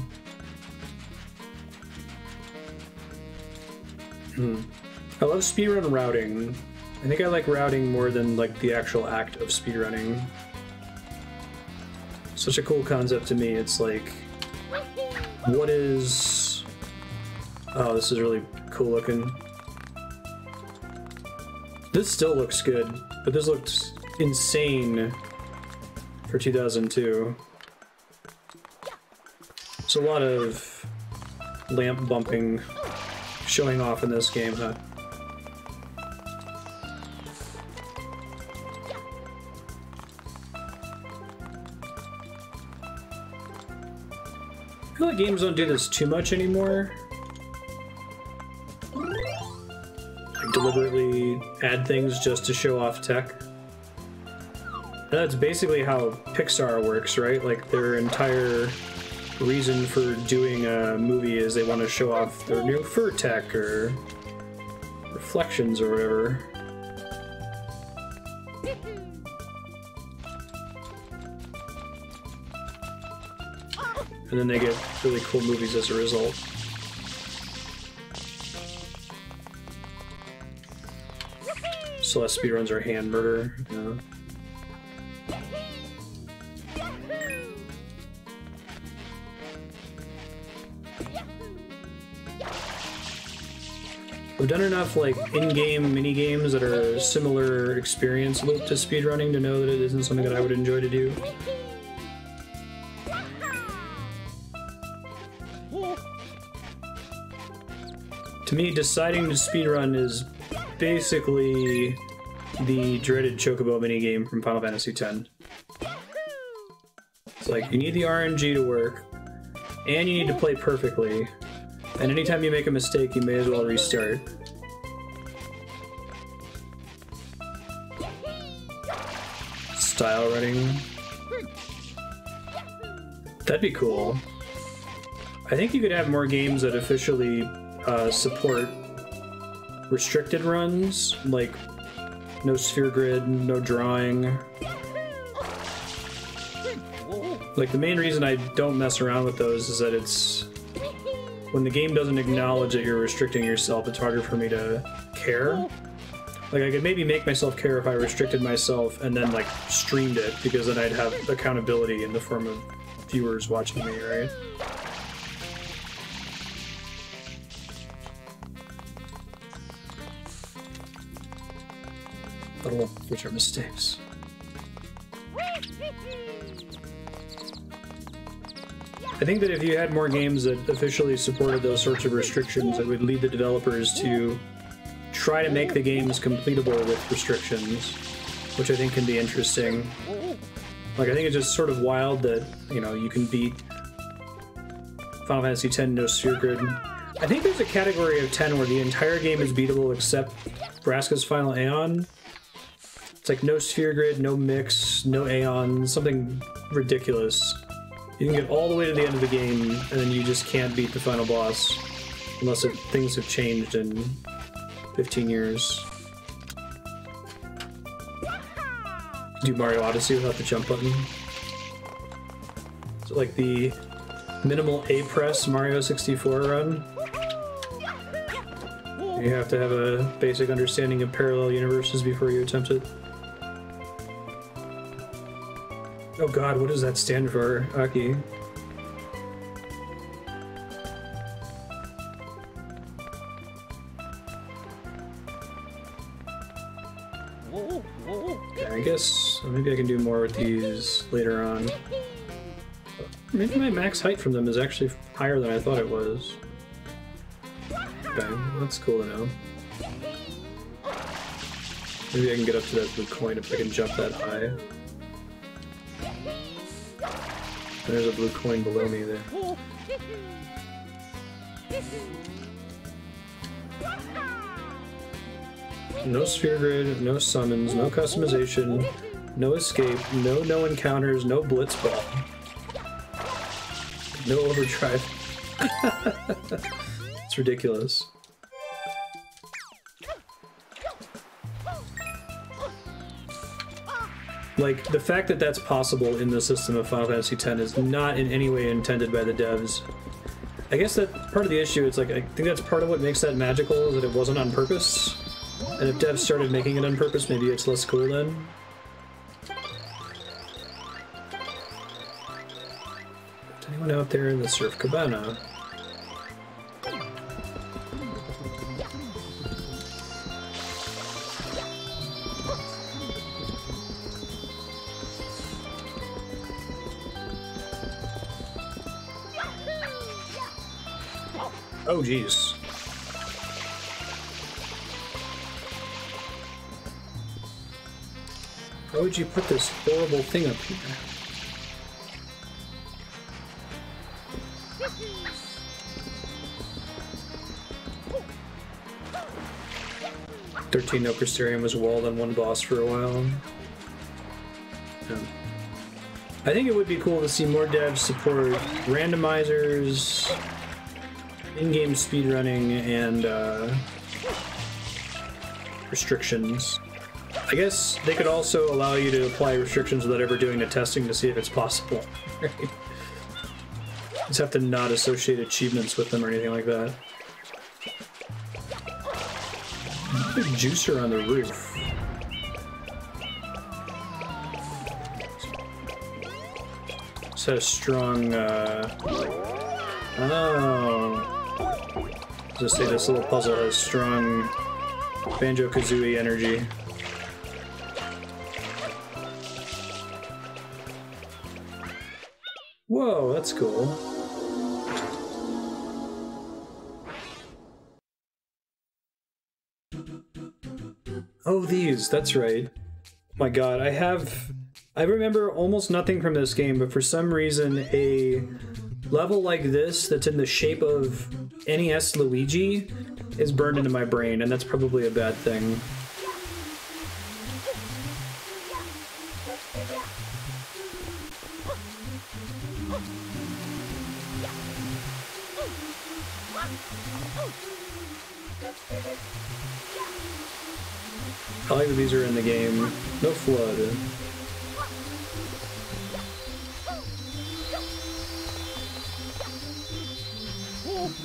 I love speedrun routing. I think I like routing more than like the actual act of speedrunning. Such a cool concept to me. It's like, what is... Oh, this is really cool looking. This still looks good, but this looked insane for 2002. It's a lot of lamp bumping, showing off in this game, huh? I feel like games don't do this too much anymore. Like deliberately add things just to show off tech. And that's basically how Pixar works, right? Like their entire reason for doing a movie is they want to show off their new fur tech or reflections or whatever. And then they get really cool movies as a result. Celeste speedruns her hand murder. Yeah. I've done enough like in-game mini-games that are a similar experience loop to speedrunning to know that it isn't something that I would enjoy to do. To me, deciding to speedrun is basically the dreaded Chocobo minigame from Final Fantasy X. It's like, you need the RNG to work, and you need to play perfectly, and anytime you make a mistake, you may as well restart. Style running. That'd be cool. I think you could have more games that officially support restricted runs, like no sphere grid, no drawing. Like, the main reason I don't mess around with those is that it's... when the game doesn't acknowledge that you're restricting yourself, it's harder for me to care. Like, I could maybe make myself care if I restricted myself and then, like, streamed it, because then I'd have accountability in the form of viewers watching me, right? I don't know which are mistakes. I think that if you had more games that officially supported those sorts of restrictions, it would lead the developers to try to make the games completable with restrictions, which I think can be interesting. Like, I think it's just sort of wild that, you know, you can beat Final Fantasy X no sphere grid. I think there's a category of 10 where the entire game is beatable except Vraska's Final Aeon. It's like no sphere grid, no mix, no Aeon, something ridiculous. You can get all the way to the end of the game, and then you just can't beat the final boss, unless things have changed in 15 years. Do Mario Odyssey without the jump button. So, like, the minimal A-press Mario 64 run. You have to have a basic understanding of parallel universes before you attempt it. Oh god, what does that stand for, Aki? Okay, I guess maybe I can do more with these later on. Maybe my max height from them is actually higher than I thought it was. Okay, that's cool to know. Maybe I can get up to that blue coin if I can jump that high. There's a blue coin below me there. No sphere grid, no summons, no customization, no escape, no encounters, no blitz ball. No overdrive. It's ridiculous. Like, the fact that that's possible in the system of Final Fantasy X is not in any way intended by the devs. I guess that part of the issue, it's like, I think that's part of what makes that magical, is that it wasn't on purpose. And if devs started making it on purpose, maybe it's less cool then. Is anyone out there in the surf cabana? Oh, jeez. Why would you put this horrible thing up here? No Crystarium was walled on one boss for a while. Yeah. I think it would be cool to see more devs support randomizers, in-game speedrunning, and restrictions. I guess they could also allow you to apply restrictions without ever doing the testing to see if it's possible. Right? You just have to not associate achievements with them or anything like that. Big juicer on the roof. It's had a strong, oh. Just say this little puzzle has strong Banjo-Kazooie energy. Whoa, that's cool. Oh, these, that's right. My god, I remember almost nothing from this game, but for some reason a level like this that's in the shape of NES Luigi is burned into my brain, and that's probably a bad thing. I like that these are in the game. No FLUDD.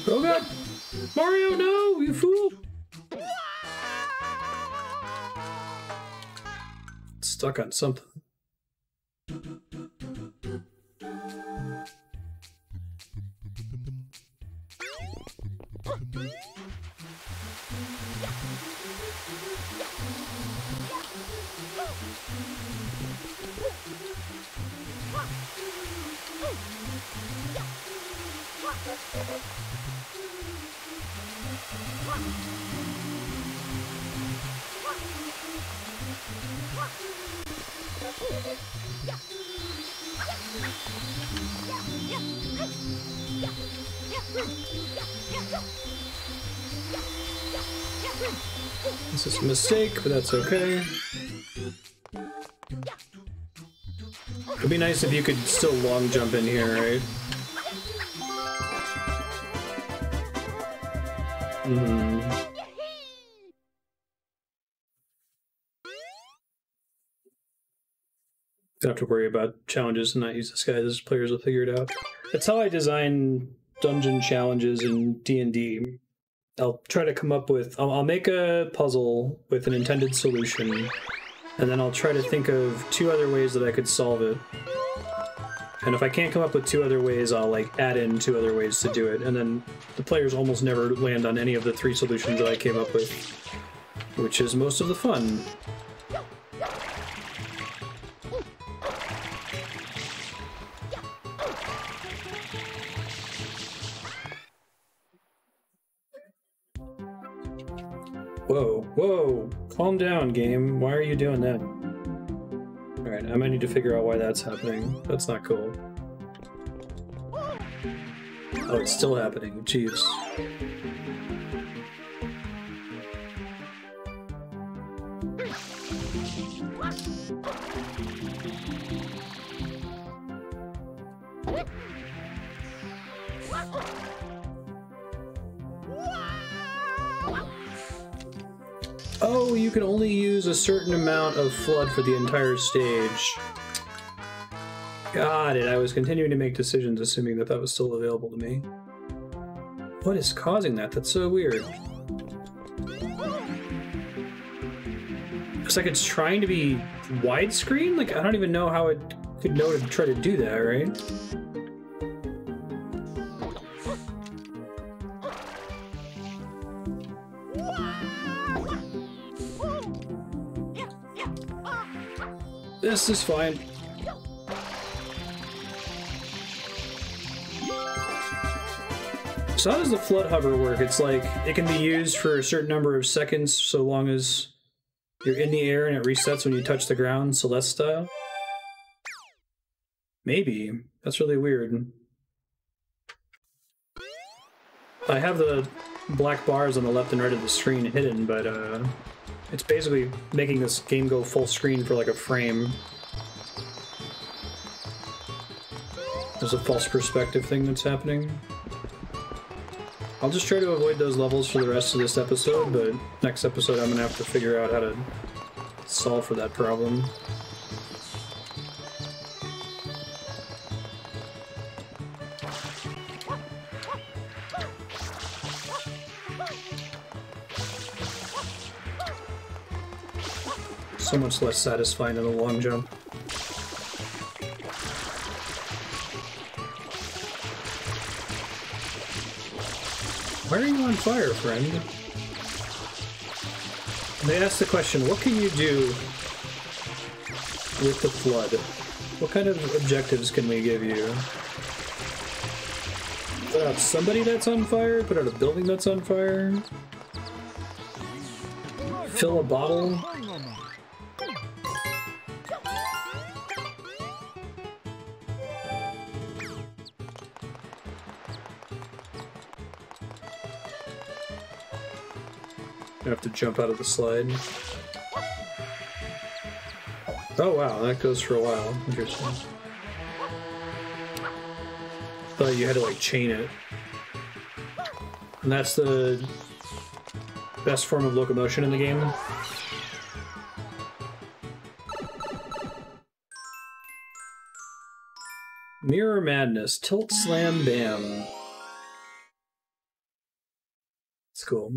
Oh god! Mario, no! You fool! Stuck on something. This is a mistake, but that's okay. It'd be nice if you could still long jump in here, right? Mm. Don't have to worry about challenges and not use this guy as players will figure it out. That's how I design dungeon challenges in D&D. I'll try to come up with... I'll make a puzzle with an intended solution, and then I'll try to think of two other ways that I could solve it. And if I can't come up with two other ways, I'll like add in two other ways to do it, and then the players almost never land on any of the three solutions that I came up with, which is most of the fun. Whoa, whoa, calm down, game. Why are you doing that? Alright, I might need to figure out why that's happening. That's not cool. Oh, it's still happening. Jeez. Oh, you can only use a certain amount of FLUDD for the entire stage. Got it. I was continuing to make decisions assuming that that was still available to me. What is causing that? That's so weird. It's like it's trying to be widescreen? Like, I don't even know how it could know to try to do that, right? This is fine. So how does the FLUDD hover work? It's like it can be used for a certain number of seconds so long as you're in the air and it resets when you touch the ground, Celeste style? Maybe. That's really weird. I have the black bars on the left and right of the screen hidden, but it's basically making this game go full screen for like a frame. There's a false perspective thing that's happening. I'll just try to avoid those levels for the rest of this episode, but next episode I'm gonna have to figure out how to solve for that problem. So much less satisfying than the long jump. Why are you on fire, friend? And they asked the question, what can you do with the FLUDD? What kind of objectives can we give you? Put out somebody that's on fire? Put out a building that's on fire? Fill a bottle? I have to jump out of the slide. Oh wow, that goes for a while. Interesting. Thought you had to like chain it. And that's the best form of locomotion in the game. Mirror Madness, Tilt Slam Bam. cool.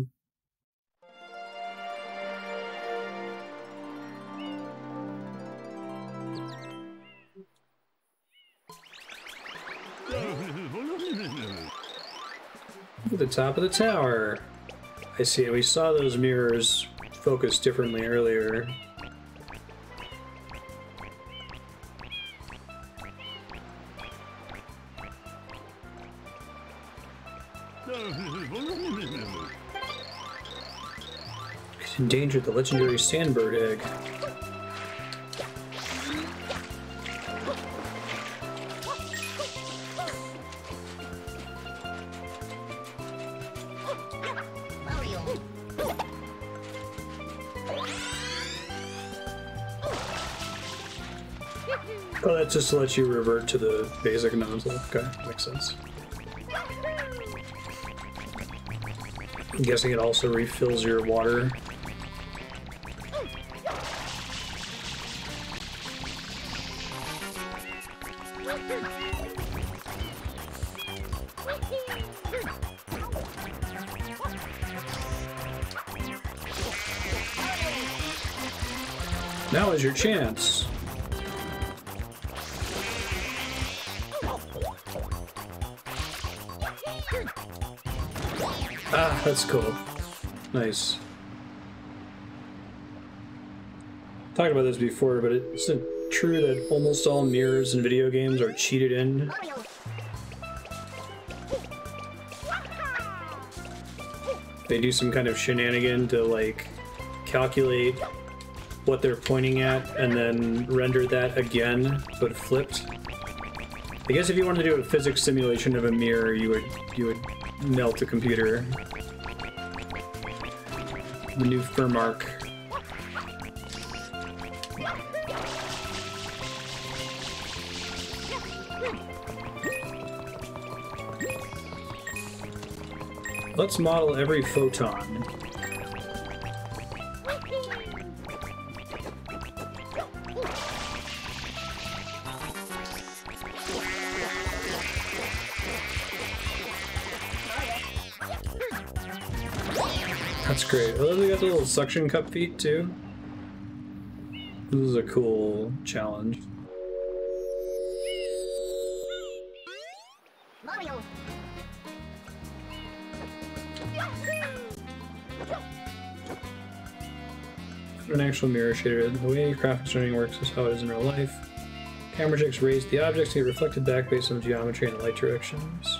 At the top of the tower. I see. We saw those mirrors focus differently earlier. It's endangered the legendary Sandbird egg. Oh, that's just to let you revert to the basic nozzle. Okay, makes sense. I'm guessing it also refills your water. Now is your chance. Ah, that's cool. Nice. Talked about this before, but is it true that almost all mirrors in video games are cheated in? They do some kind of shenanigan to, like, calculate what they're pointing at and then render that again, but flipped. I guess if you wanted to do a physics simulation of a mirror, you would melt a computer. The new Furmark. Let's model every photon. Great. Oh, they got the little suction cup feet too. This is a cool challenge. Mario. An actual mirror shader. The way graphics rendering works is how it is in real life. Camera tricks raise the objects to get reflected back based on geometry and light directions.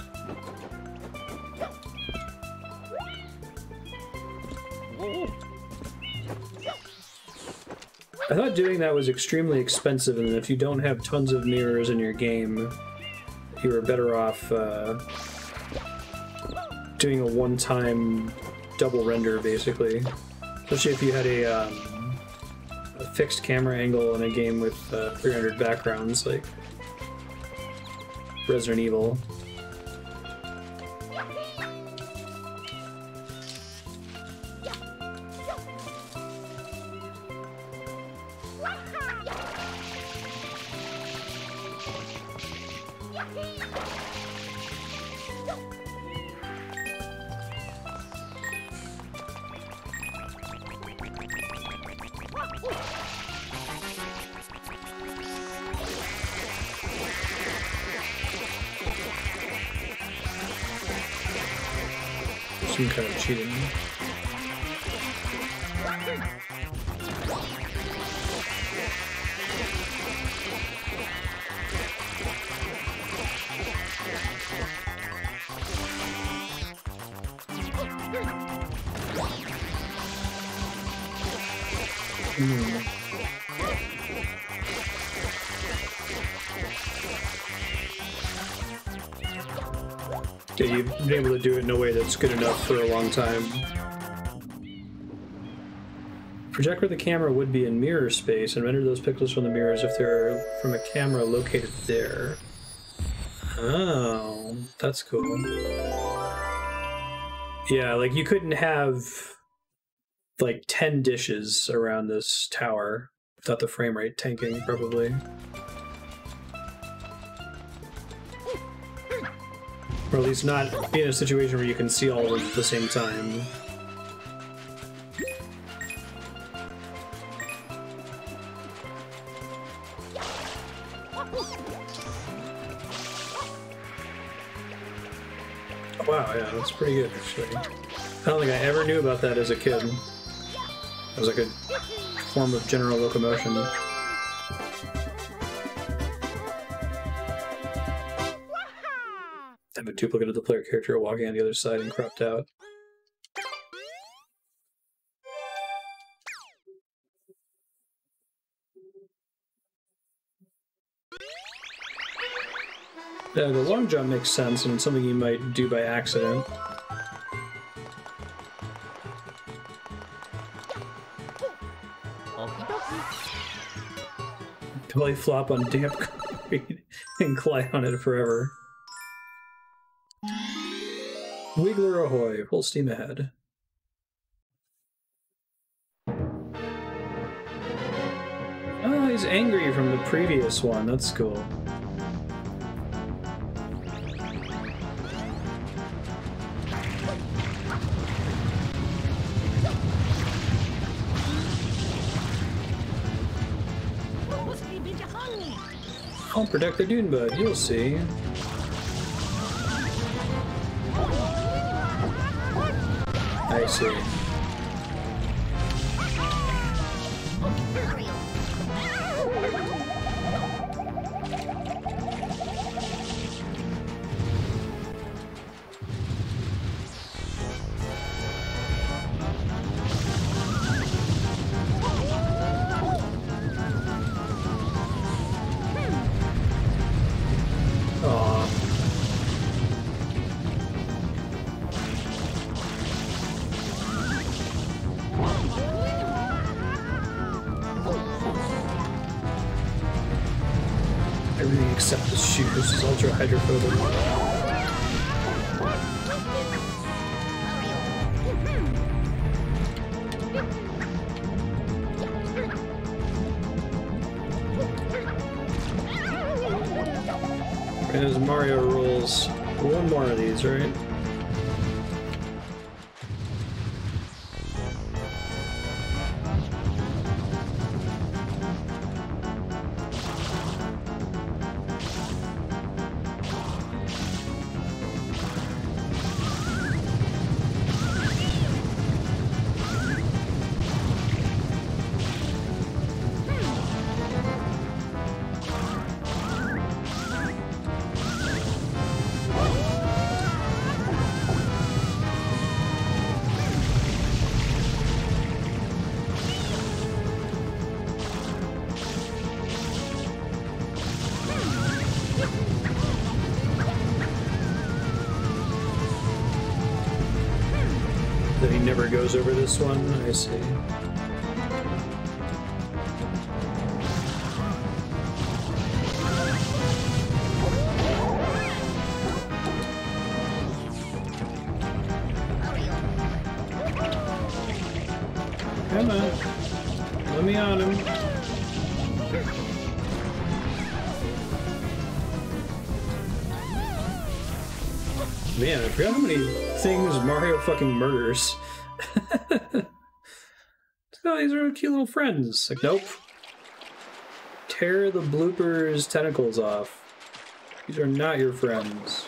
I thought doing that was extremely expensive, and if you don't have tons of mirrors in your game, you were better off doing a one-time double render, basically. Especially if you had a fixed camera angle in a game with 300 backgrounds, like Resident Evil. Able to do it in a way that's good enough for a long time. Project where the camera would be in mirror space and render those pixels from the mirrors if they're from a camera located there. Oh, that's cool. Yeah, like you couldn't have like 10 dishes around this tower without the frame rate tanking, probably. Or at least not be in a situation where you can see all at the same time. Wow, yeah, that's pretty good, actually. I don't think I ever knew about that as a kid. It was like a form of general locomotion. I have a duplicate of the player character walking on the other side and cropped out. Yeah, the long jump makes sense, and it's something you might do by accident. Belly flop on damp concrete and glide on it forever. Wiggler ahoy, full steam ahead. Oh, he's angry from the previous one, that's cool. I'll protect the dune bud, you'll see. I see. And those Mario rules. One more of these, right? Goes over this one, I see. Come on, let me on him. Man, I forgot how many things Mario fucking murders. Oh, these are cute little friends. Like, nope. Tear the blooper's tentacles off. These are not your friends.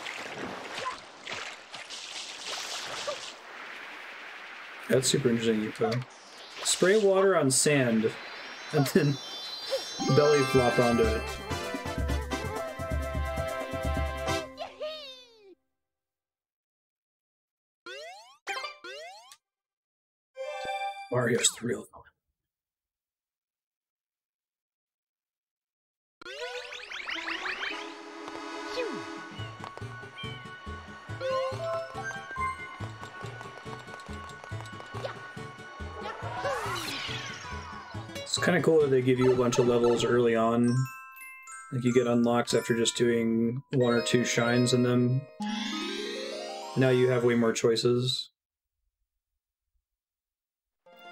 That's super interesting, Yuko. Spray water on sand and then belly flop onto it. Mario's the real one. It's kind of cool that they give you a bunch of levels early on. Like you get unlocks after just doing one or two shines in them. Now you have way more choices.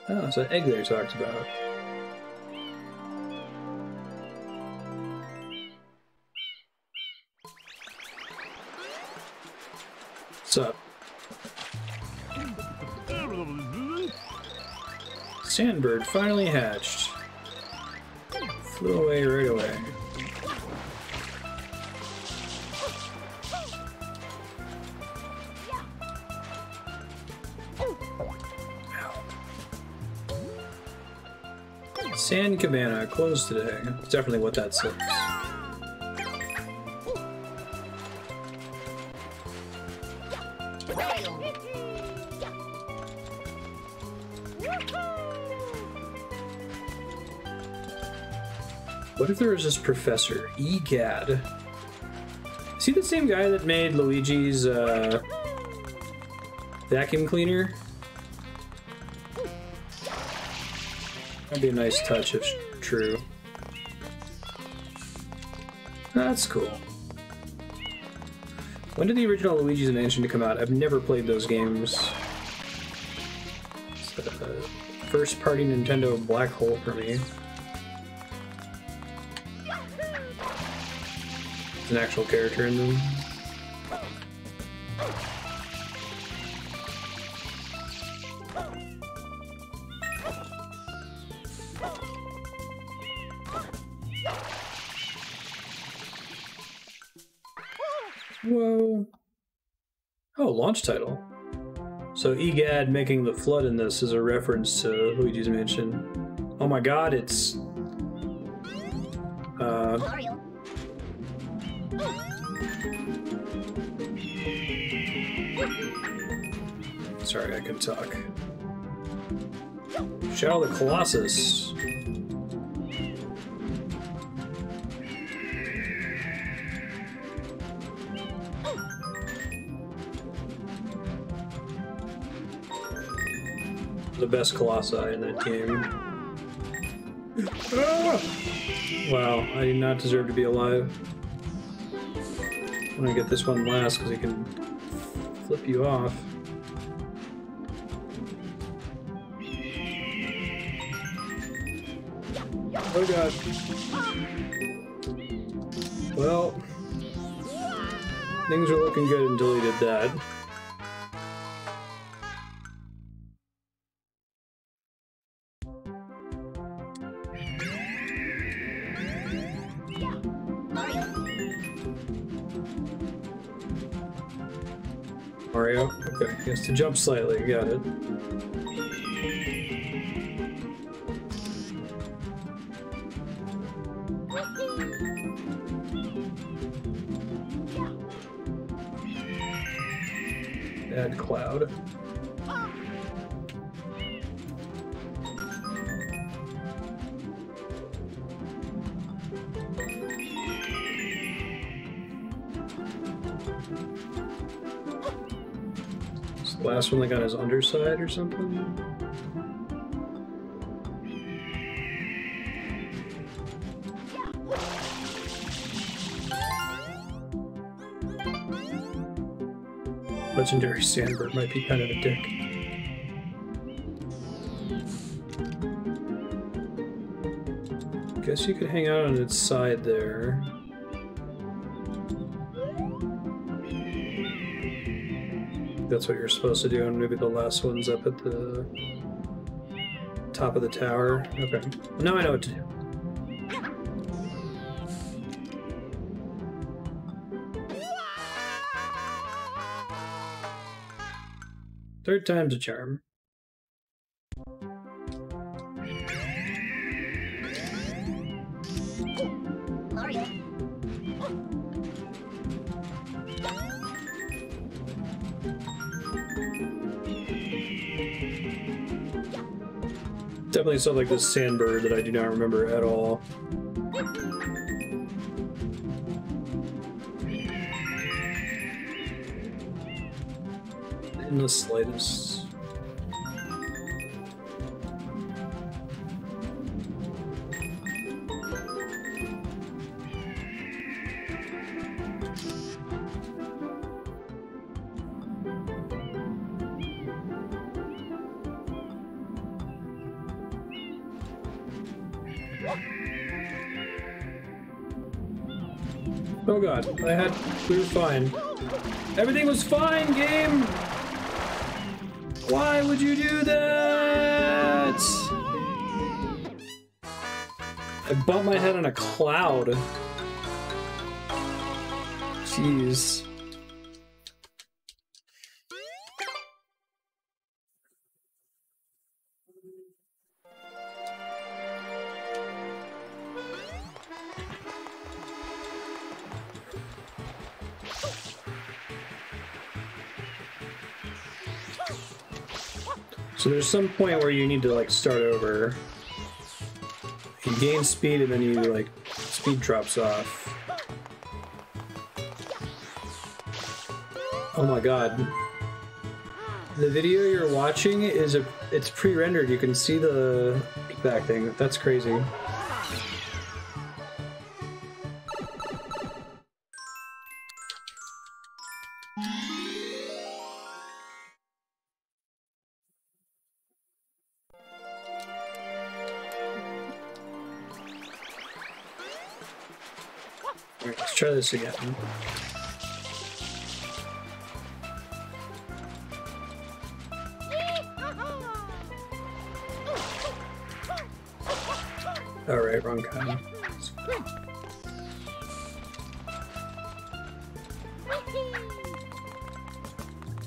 Oh, it's an egg that he talked about. What's up? Sandbird finally hatched. Flew away right away. Sand Cabana closed today. That's definitely what that says. What if there was this professor? Egad. Is he the same guy that made Luigi's vacuum cleaner? That'd be a nice touch if true. That's cool. When did the original Luigi's Mansion come out? I've never played those games. It's the first party Nintendo black hole for me. There's an actual character in them. Whoa. Oh, launch title. So Egad making the flood in this is a reference to Luigi's Mansion. Oh my god, it's... Sorry, I can talk. Shadow the Colossus. The best Colossi in that game. Ah! Wow, I do not deserve to be alive. I'm gonna get this one last because he can flip you off. Oh god. Well, things were looking good until he did that. Mario? Okay, he has to jump slightly, got it. Add Cloud. Last one like on his underside or something? Legendary Sandbird might be kind of a dick. Guess you could hang out on its side there. That's what you're supposed to do, and maybe the last one's up at the top of the tower. Okay. Now I know what to do. Third time's a charm. Definitely stuff like this Sandbird that I do not remember at all. In the slightest. Oh god, we were fine. Everything was fine, game! Why would you do that? I bumped my head on a cloud. Jeez. So there's some point where you need to like start over and gain speed, and then you like speed drops off. Oh my god. The video you're watching is it's pre-rendered. You can see the back thing. That's crazy. Try this again. All right, wrong kind.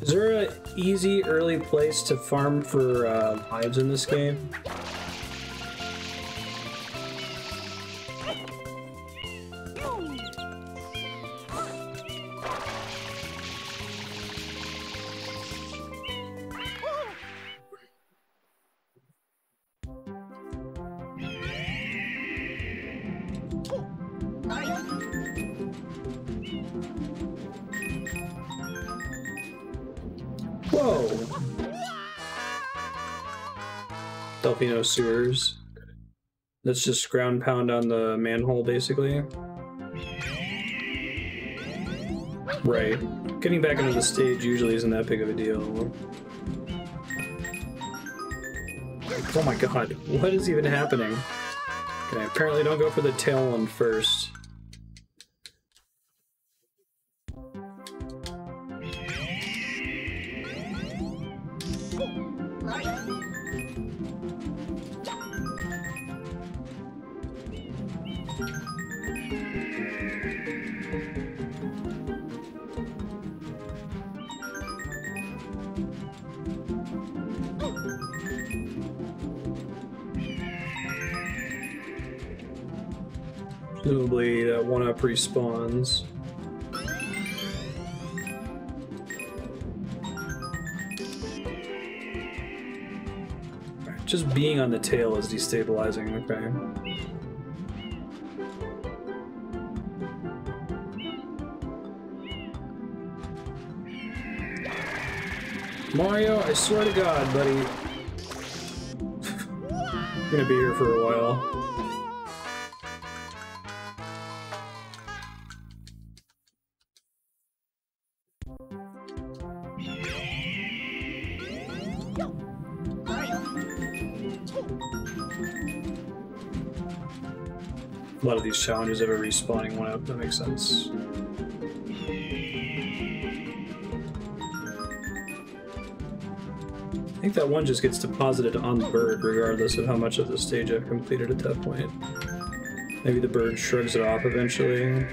Is there an easy early place to farm for lives in this game? Delfino sewers. That's just ground pound on the manhole, basically. Right. Getting back into the stage usually isn't that big of a deal. Oh my god, what is even happening? Okay, apparently don't go for the tail one first. Presumably that 1-up respawns. Just being on the tail is destabilizing, okay. Mario, I swear to God, buddy. You're gonna be here for a while. A lot of these challenges have a respawning 1-up, that makes sense. I think that one just gets deposited on the bird, regardless of how much of the stage I've completed at that point. Maybe the bird shrugs it off eventually.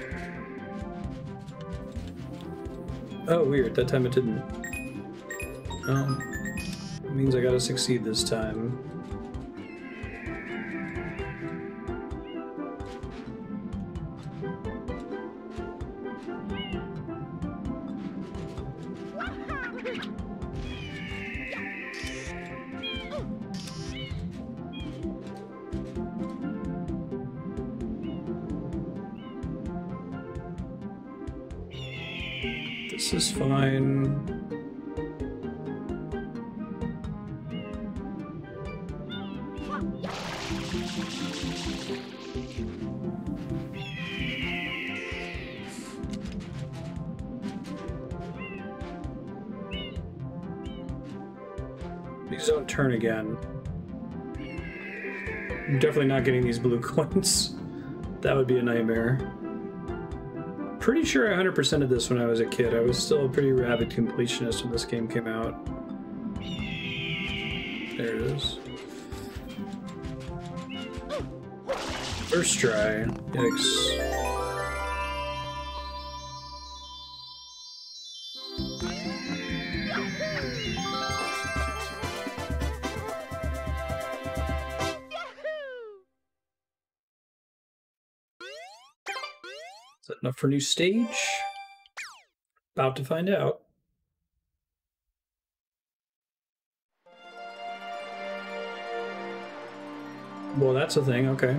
Oh, weird, that time it didn't. It means I gotta succeed this time. This is fine. These don't turn again. I'm definitely not getting these blue coins. That would be a nightmare. pretty sure I 100%ed this when I was a kid. I was still a pretty rabid completionist when this game came out. There it is. First try. Yikes. Enough for a new stage? About to find out. Well, that's a thing, okay.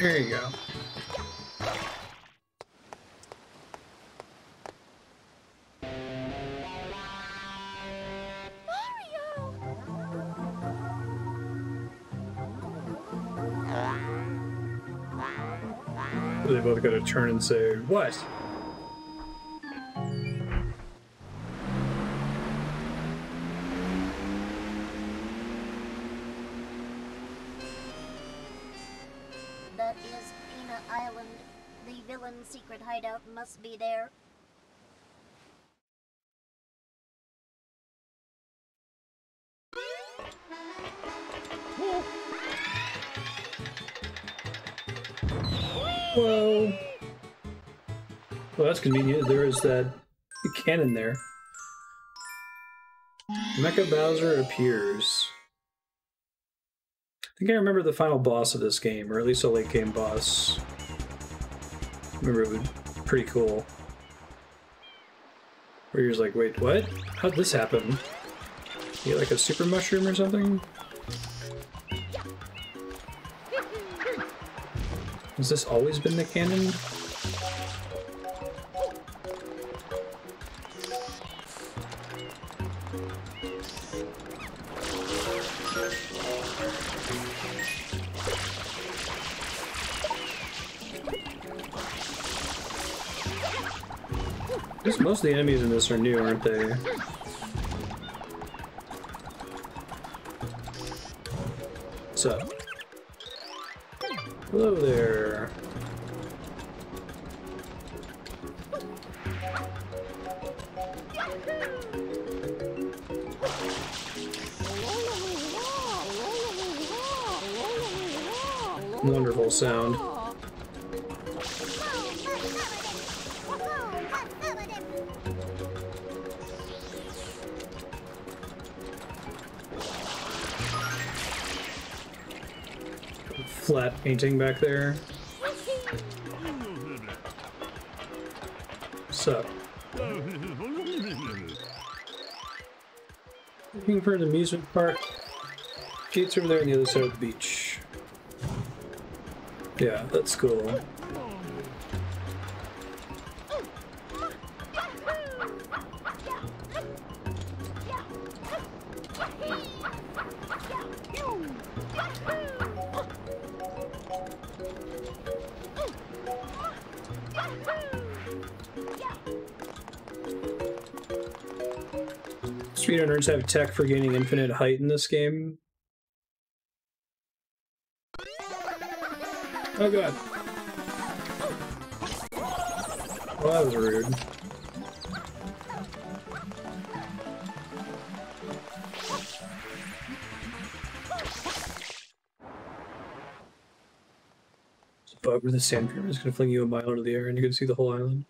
There you go. Mario. They both gotta turn and say, what? Be there. Whoa. Well, that's convenient. There is that cannon there. Mecha Bowser appears. I think I remember the final boss of this game, or at least a late game boss. I remember it would pretty cool. Where you're just like, wait, what? How'd this happen? You get like a super mushroom or something? Has this always been the cannon? Most of the enemies in this are new, aren't they? What's up? Hello there. Wonderful sound. Flat painting back there. So, looking for an amusement park. Gates over there on the other side of the beach. Yeah, that's cool. Speedrunners have tech for gaining infinite height in this game. Oh god. Well, that was rude. It's a bug with a sand pyramid. It's gonna fling you a mile into the air and you can see the whole island.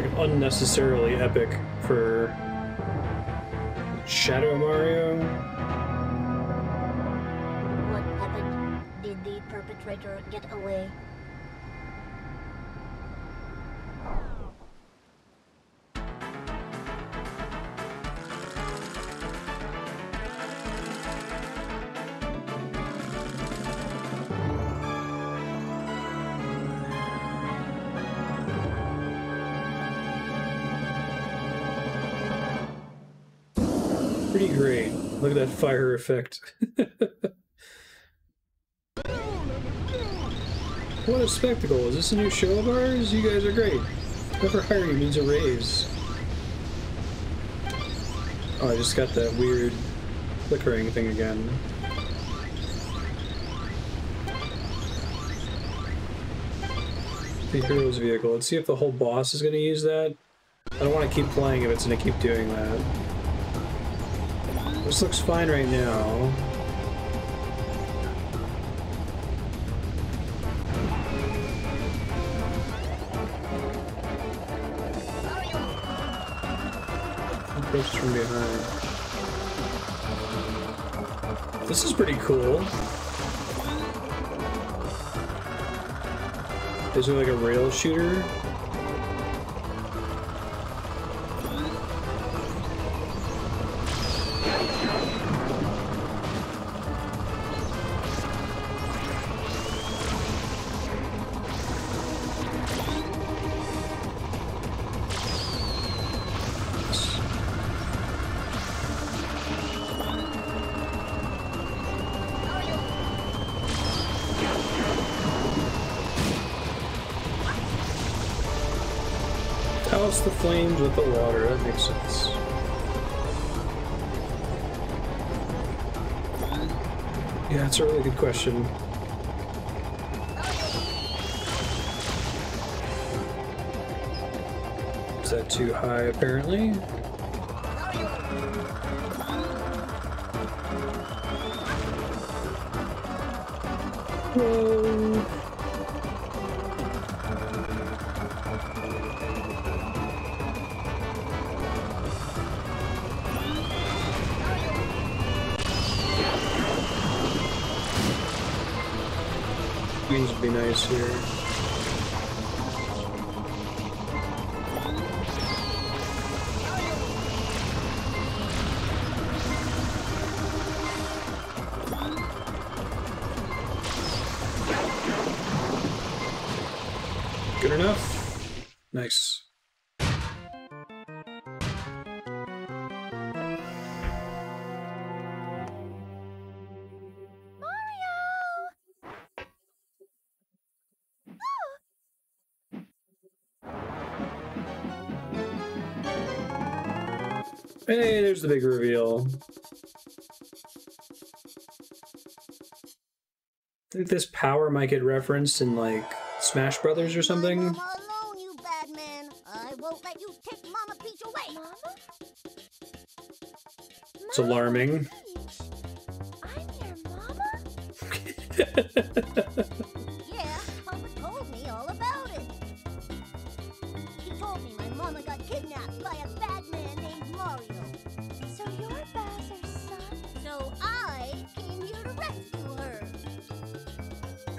like unnecessarily epic for Shadow Mario. What happened? Did the perpetrator get away? Pretty great. Look at that fire effect. What a spectacle. Is this a new show of ours? You guys are great. Whoever hired you needs a raise. Oh, I just got that weird flickering thing again. The hero's vehicle. Let's see if the whole boss is going to use that. I don't want to keep playing if it's going to keep doing that. This looks fine right now. Approach from behind. This is pretty cool. Is there like a rail shooter? The flames with the water, that makes sense. Yeah, that's a really good question. Is that too high, apparently? Whoa! Greens would be nice here. Good enough. Nice. Hey, there's the big reveal. I think this power might get referenced in, like, Smash Brothers or something. Leave Mama alone, you bad man. I won't let you take Mama Peach away. Mama? It's alarming. I'm your Mama? Yeah, Mama told me all about it. She told me my Mama got kidnapped by a bad man named Mario.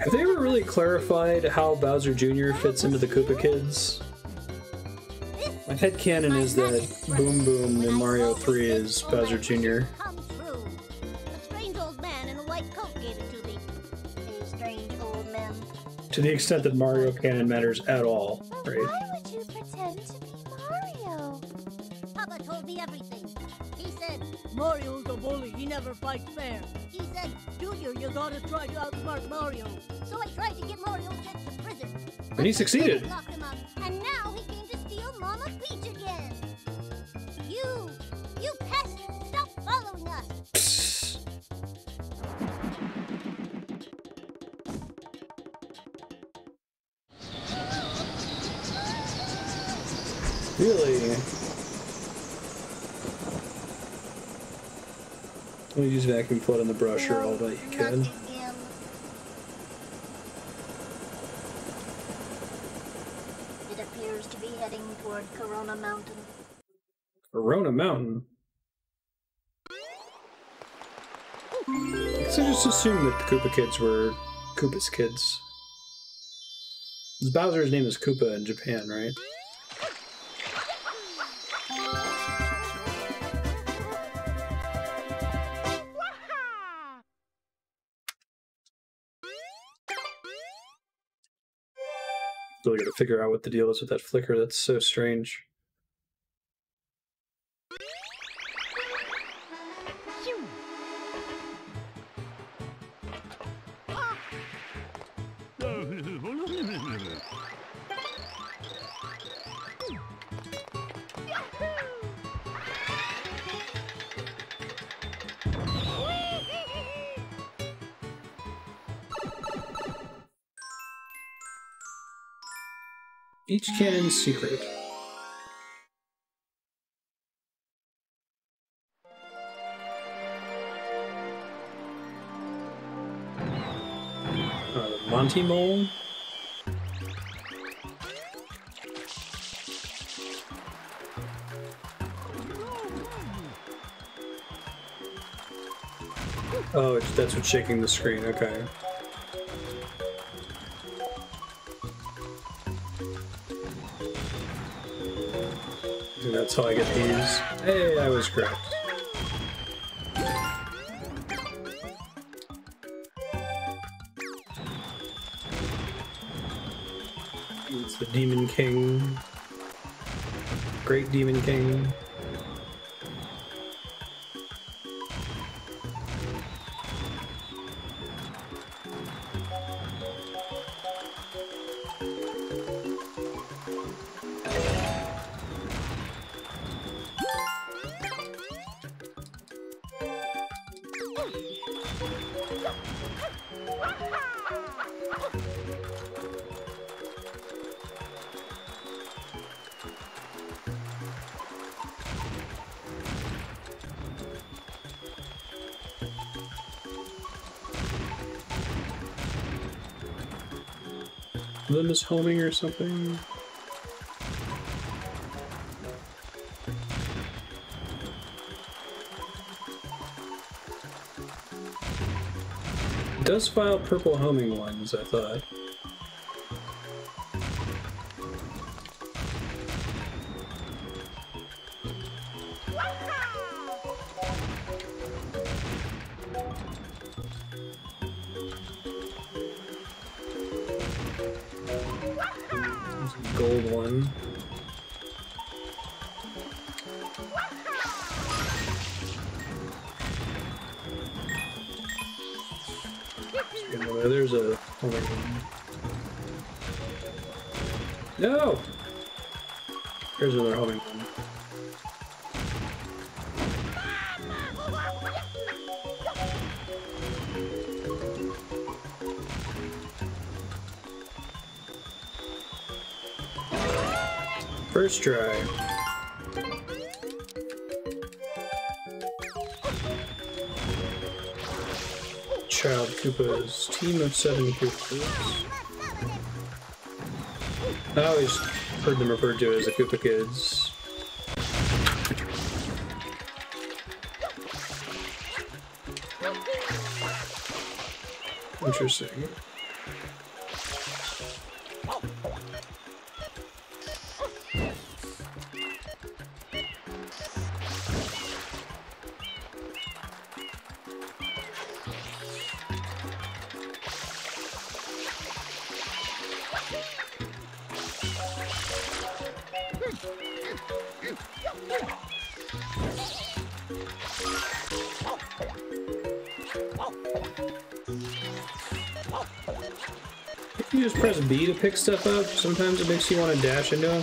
Have they ever really clarified how Bowser Jr. fits into the Koopa Kids? My headcanon is that Boom Boom in Mario 3 is Bowser Jr. To the extent that Mario canon matters at all, right? Mario's a bully, he never fights fair. He said, Junior, you gotta try to outsmart Mario. So I tried to get Mario sent to prison. And he succeeded. Locked him up, and now he came to steal Mama Peach again. You pest, stop following us. Really? Use vacuum flood on the brush or all that you can. It appears to be heading toward Corona Mountain. Corona Mountain? I guess I just assumed that the Koopa Kids were Koopa's kids. Bowser's name is Koopa in Japan, right? Still gotta figure out what the deal is with that flicker. That's so strange. Each can secret. Monty Mole? Oh, that's what's shaking the screen, okay. That's how I get these. Hey, I was correct. It's the Demon King. Great Demon King. Is homing or something. It does file purple homing ones, I thought. First try. Child Koopa's team of 7 Koopas. I always heard them referred to as the Koopa Kids. Interesting. B to pick stuff up, sometimes it makes you want to dash into them.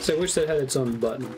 So I wish that had its own button.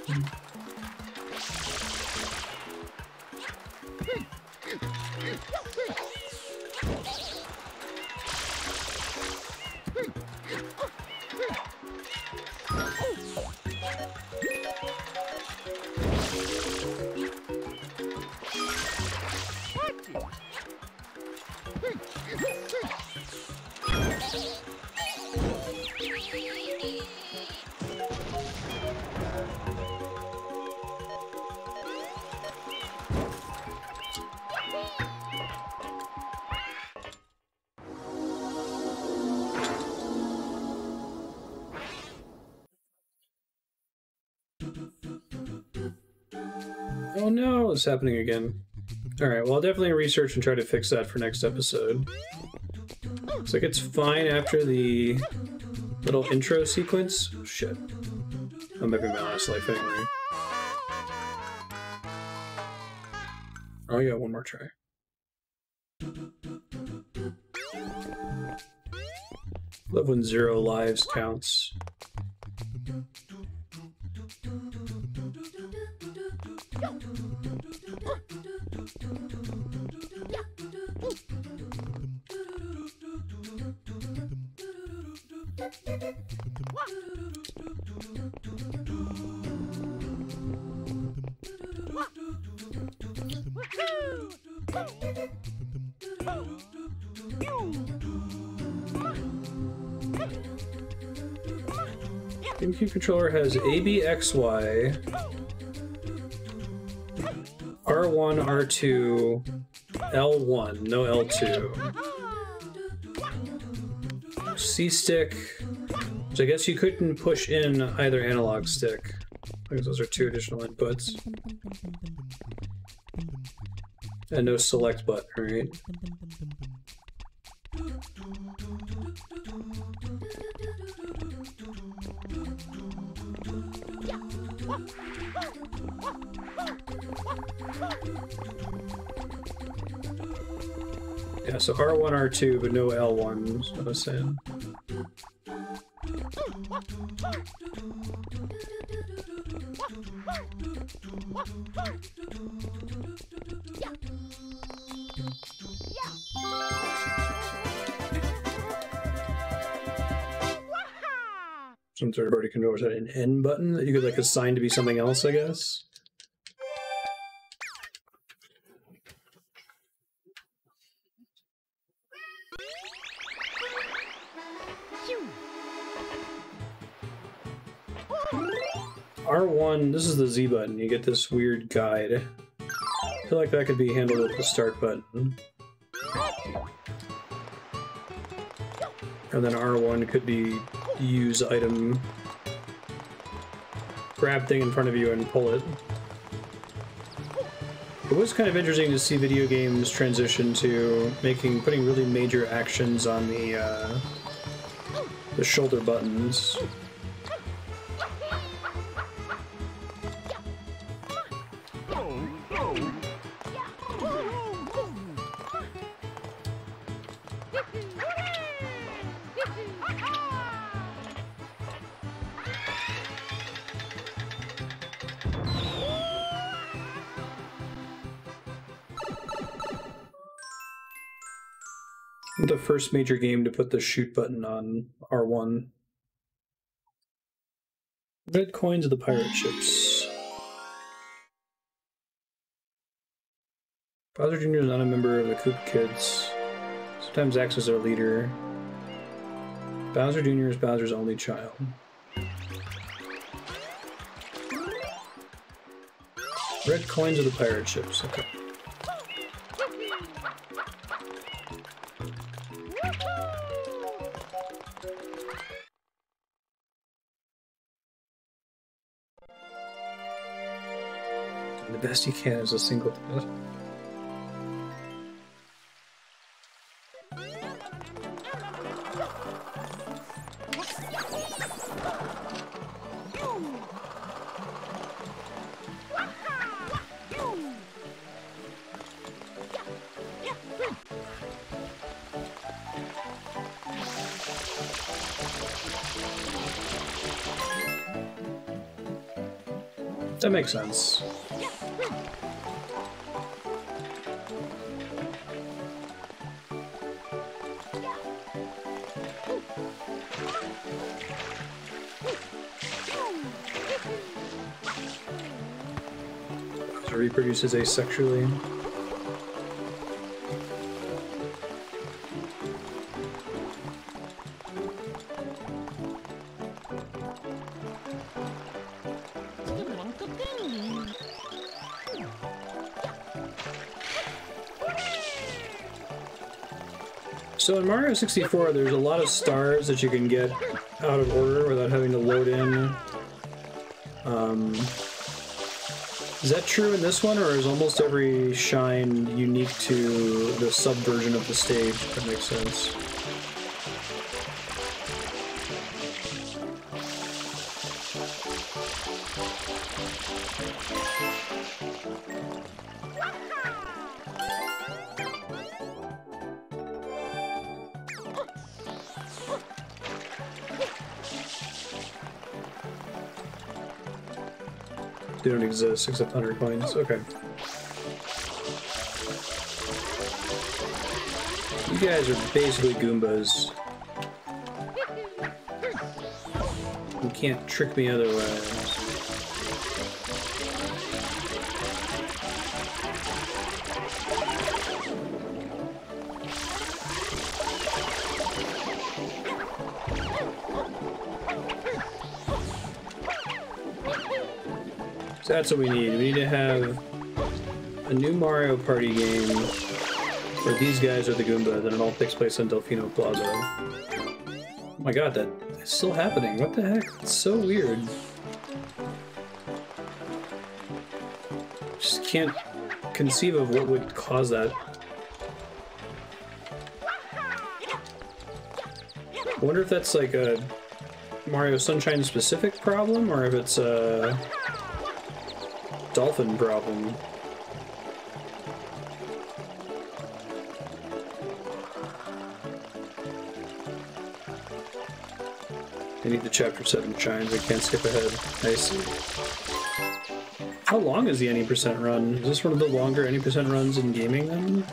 Oh no, it's happening again. Alright, well I'll definitely research and try to fix that for next episode. Looks like it's fine after the little intro sequence. Oh, shit. That might be my last life anyway. Oh yeah, one more try. Love when 0 lives counts. GameCube controller has A, B, X, Y, R1, R2, L1, no L2, C stick, which I guess you couldn't push in either analog stick, because those are 2 additional inputs, and no select button, right? Yeah, so R1, R2, but no L1 is what I was saying. Some third-party controllers had an N button that you could like assign to be something else, I guess. R1, this is the Z button. You get this weird guide. I feel like that could be handled with the start button. And then R1 could be use item. Grab thing in front of you and pull it. It was kind of interesting to see video games transition to putting really major actions on the shoulder buttons. The first major game to put the shoot button on R1. Red coins of the pirate ships. Bowser Jr. is not a member of the Koopa Kids. Sometimes acts as their leader. Bowser Jr. is Bowser's only child. Red coins of the pirate ships. Okay. Best you can as a single thread. That makes sense. Reproduces asexually. So in Mario 64, there's a lot of stars that you can get out of order without having to load in Is that true in this one, or is almost every shine unique to the subversion of the stage, if that makes sense? They don't exist except 100 coins. Okay. You guys are basically Goombas. You can't trick me otherwise. That's what we need. We need to have a new Mario Party game where these guys are the Goomba, then it all takes place on Delfino Plaza. Oh my god, that is still happening. What the heck? It's so weird. Just can't conceive of what would cause that. I wonder if that's like a Mario Sunshine specific problem, or if it's a Dolphin problem. I need the Chapter 7 shines. I can't skip ahead. Nice. How long is the any percent run? Is this one of the longer any percent runs in gaming then?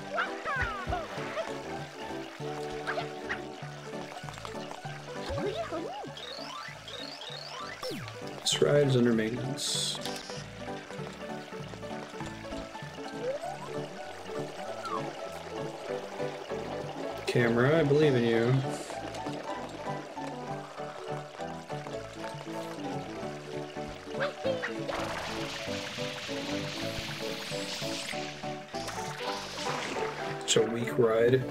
This ride's under maintenance. Camera, I believe in you. It's a weak ride.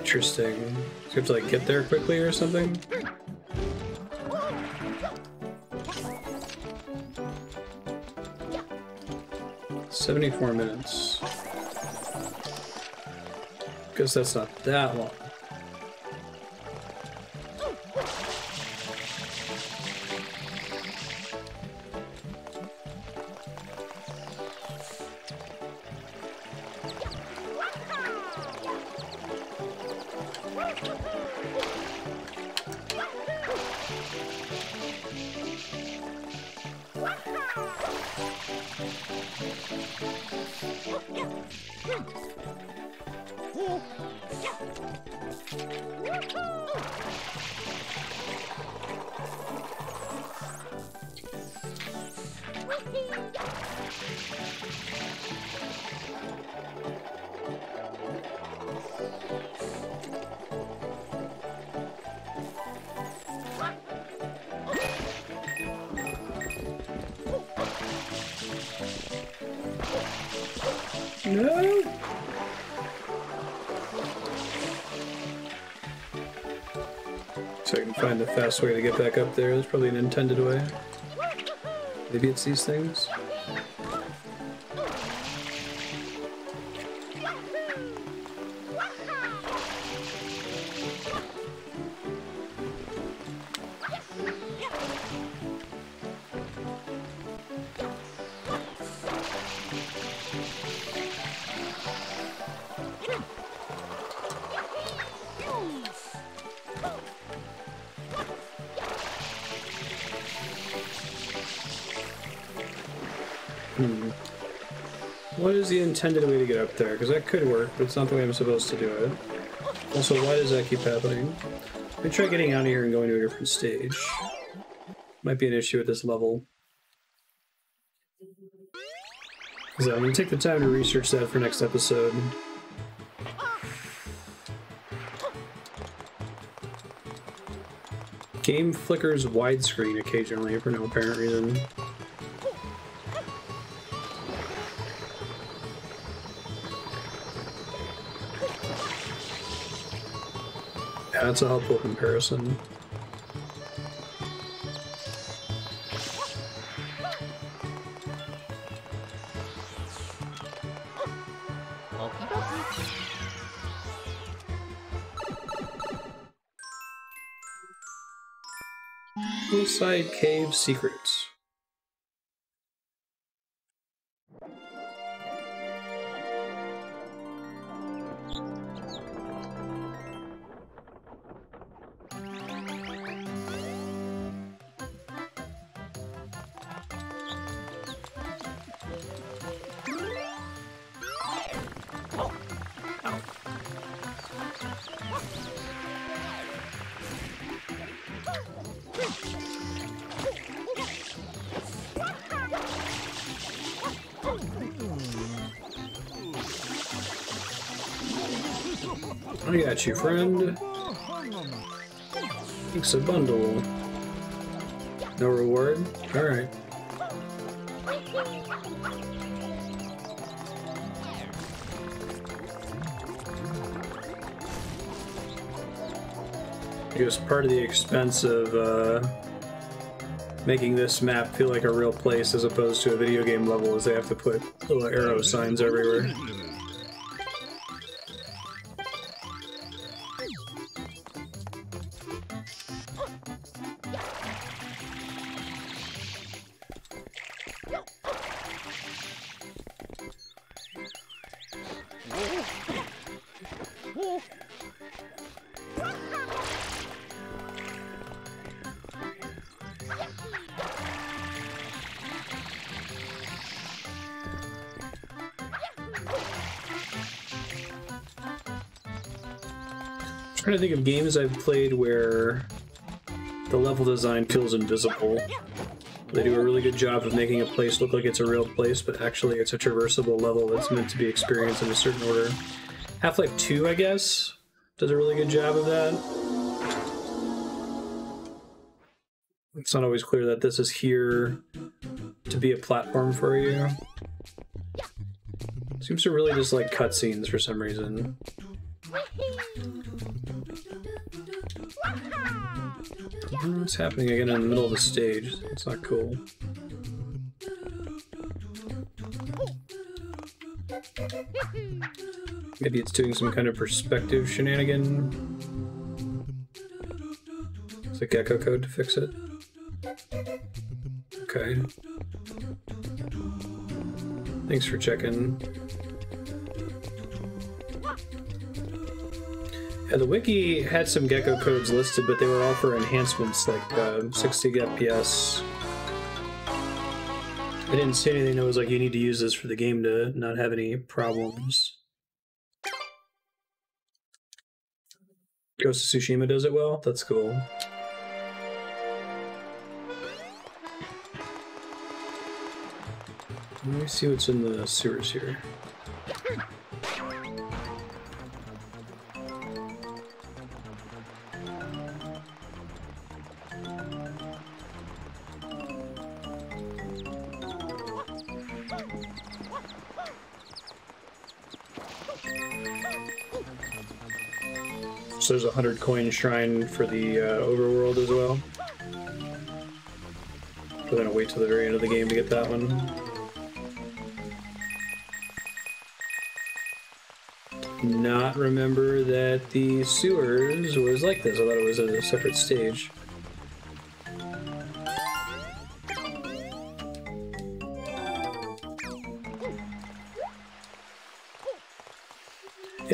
Interesting. Do you have to like get there quickly or something? Mm. 74 minutes. Guess that's not that long. Best way to get back up there. There's probably an intended way. Maybe it's these things. Intended way to get up there, because that could work, but it's not the way I'm supposed to do it. Also, why does that keep happening? Let me try getting out of here and going to a different stage. Might be an issue at this level. So I'm going to take the time to research that for next episode. Game flickers widescreen occasionally for no apparent reason. Yeah, that's a helpful comparison. Hillside Cave Secrets. I got you, friend. It's a bundle. No reward? Alright. It was part of the expense of making this map feel like a real place as opposed to a video game level, is they have to put little arrow signs everywhere. I'm trying to think of games I've played where the level design feels invisible. They do a really good job of making a place look like it's a real place, but actually it's a traversable level that's meant to be experienced in a certain order. Half-Life 2, I guess, does a really good job of that. It's not always clear that this is here to be a platform for you. Seems to really just like cutscenes for some reason. What's happening again in the middle of the stage? It's not cool. Maybe it's doing some kind of perspective shenanigan. It's a gecko code to fix it. Okay. Thanks for checking. Yeah, the wiki had some gecko codes listed, but they were all for enhancements like 60 FPS. I didn't see anything that was like, you need to use this for the game to not have any problems. Ghost of Tsushima does it well? That's cool. Let me see what's in the sewers here. So there's a 100 coin shrine for the overworld as well. We're gonna wait till the very end of the game to get that one. Not remember that the sewers was like this. I thought it was a separate stage.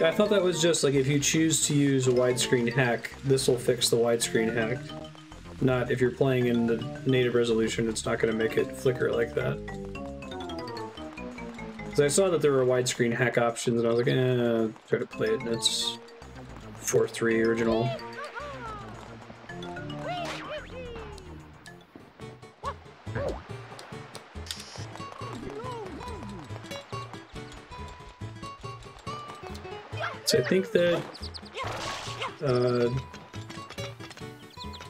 I thought that was just like if you choose to use a widescreen hack, this will fix the widescreen hack. Not if you're playing in the native resolution, it's not going to make it flicker like that. Because I saw that there were widescreen hack options and I was like, try to play it and it's 4:3 original. I think that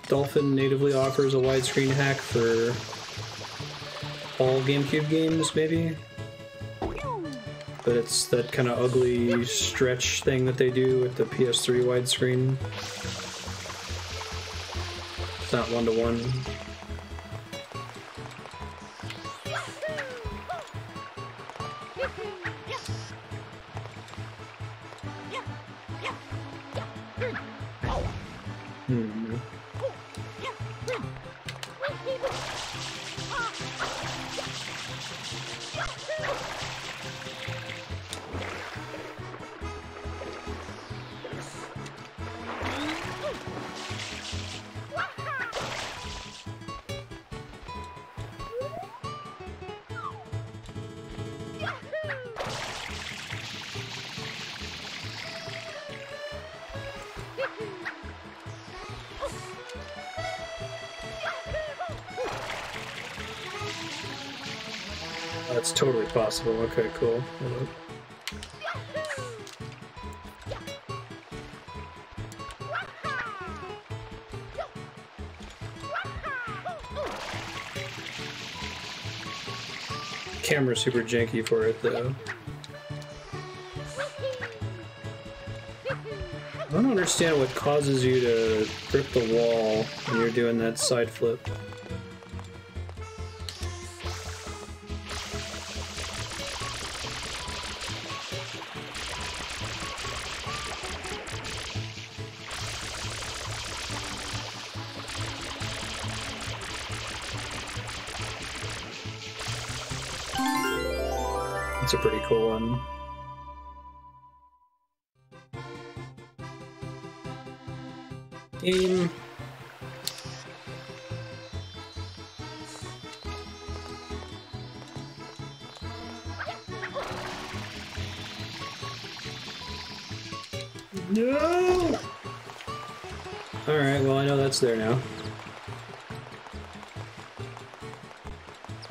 Dolphin natively offers a widescreen hack for all GameCube games, maybe? But it's that kind of ugly stretch thing that they do with the PS3 widescreen. not one-to-one. That's totally possible. Okay, cool. Hold on. Camera's super janky for it, though. I don't understand what causes you to grip the wall when you're doing that side flip. Game. No! Alright, well, I know that's there now.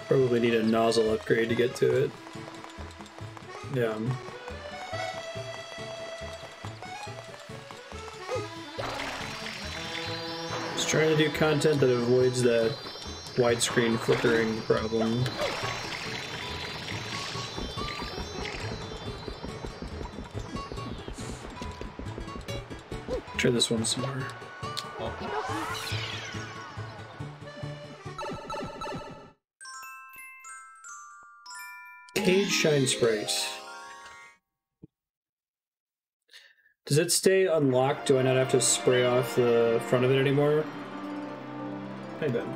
Probably need a nozzle upgrade to get to it. Yeah. Trying to do content that avoids that widescreen flickering problem. Try this one some more. Cage Shine Sprite. Does it stay unlocked? Do I not have to spray off the front of it anymore? I bet. I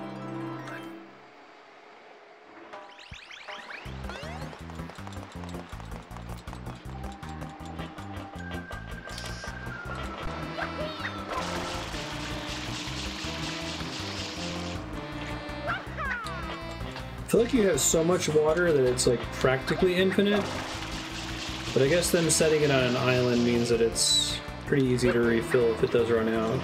feel like you have so much water that it's like practically infinite, but I guess them setting it on an island means that it's pretty easy to refill if it does run out.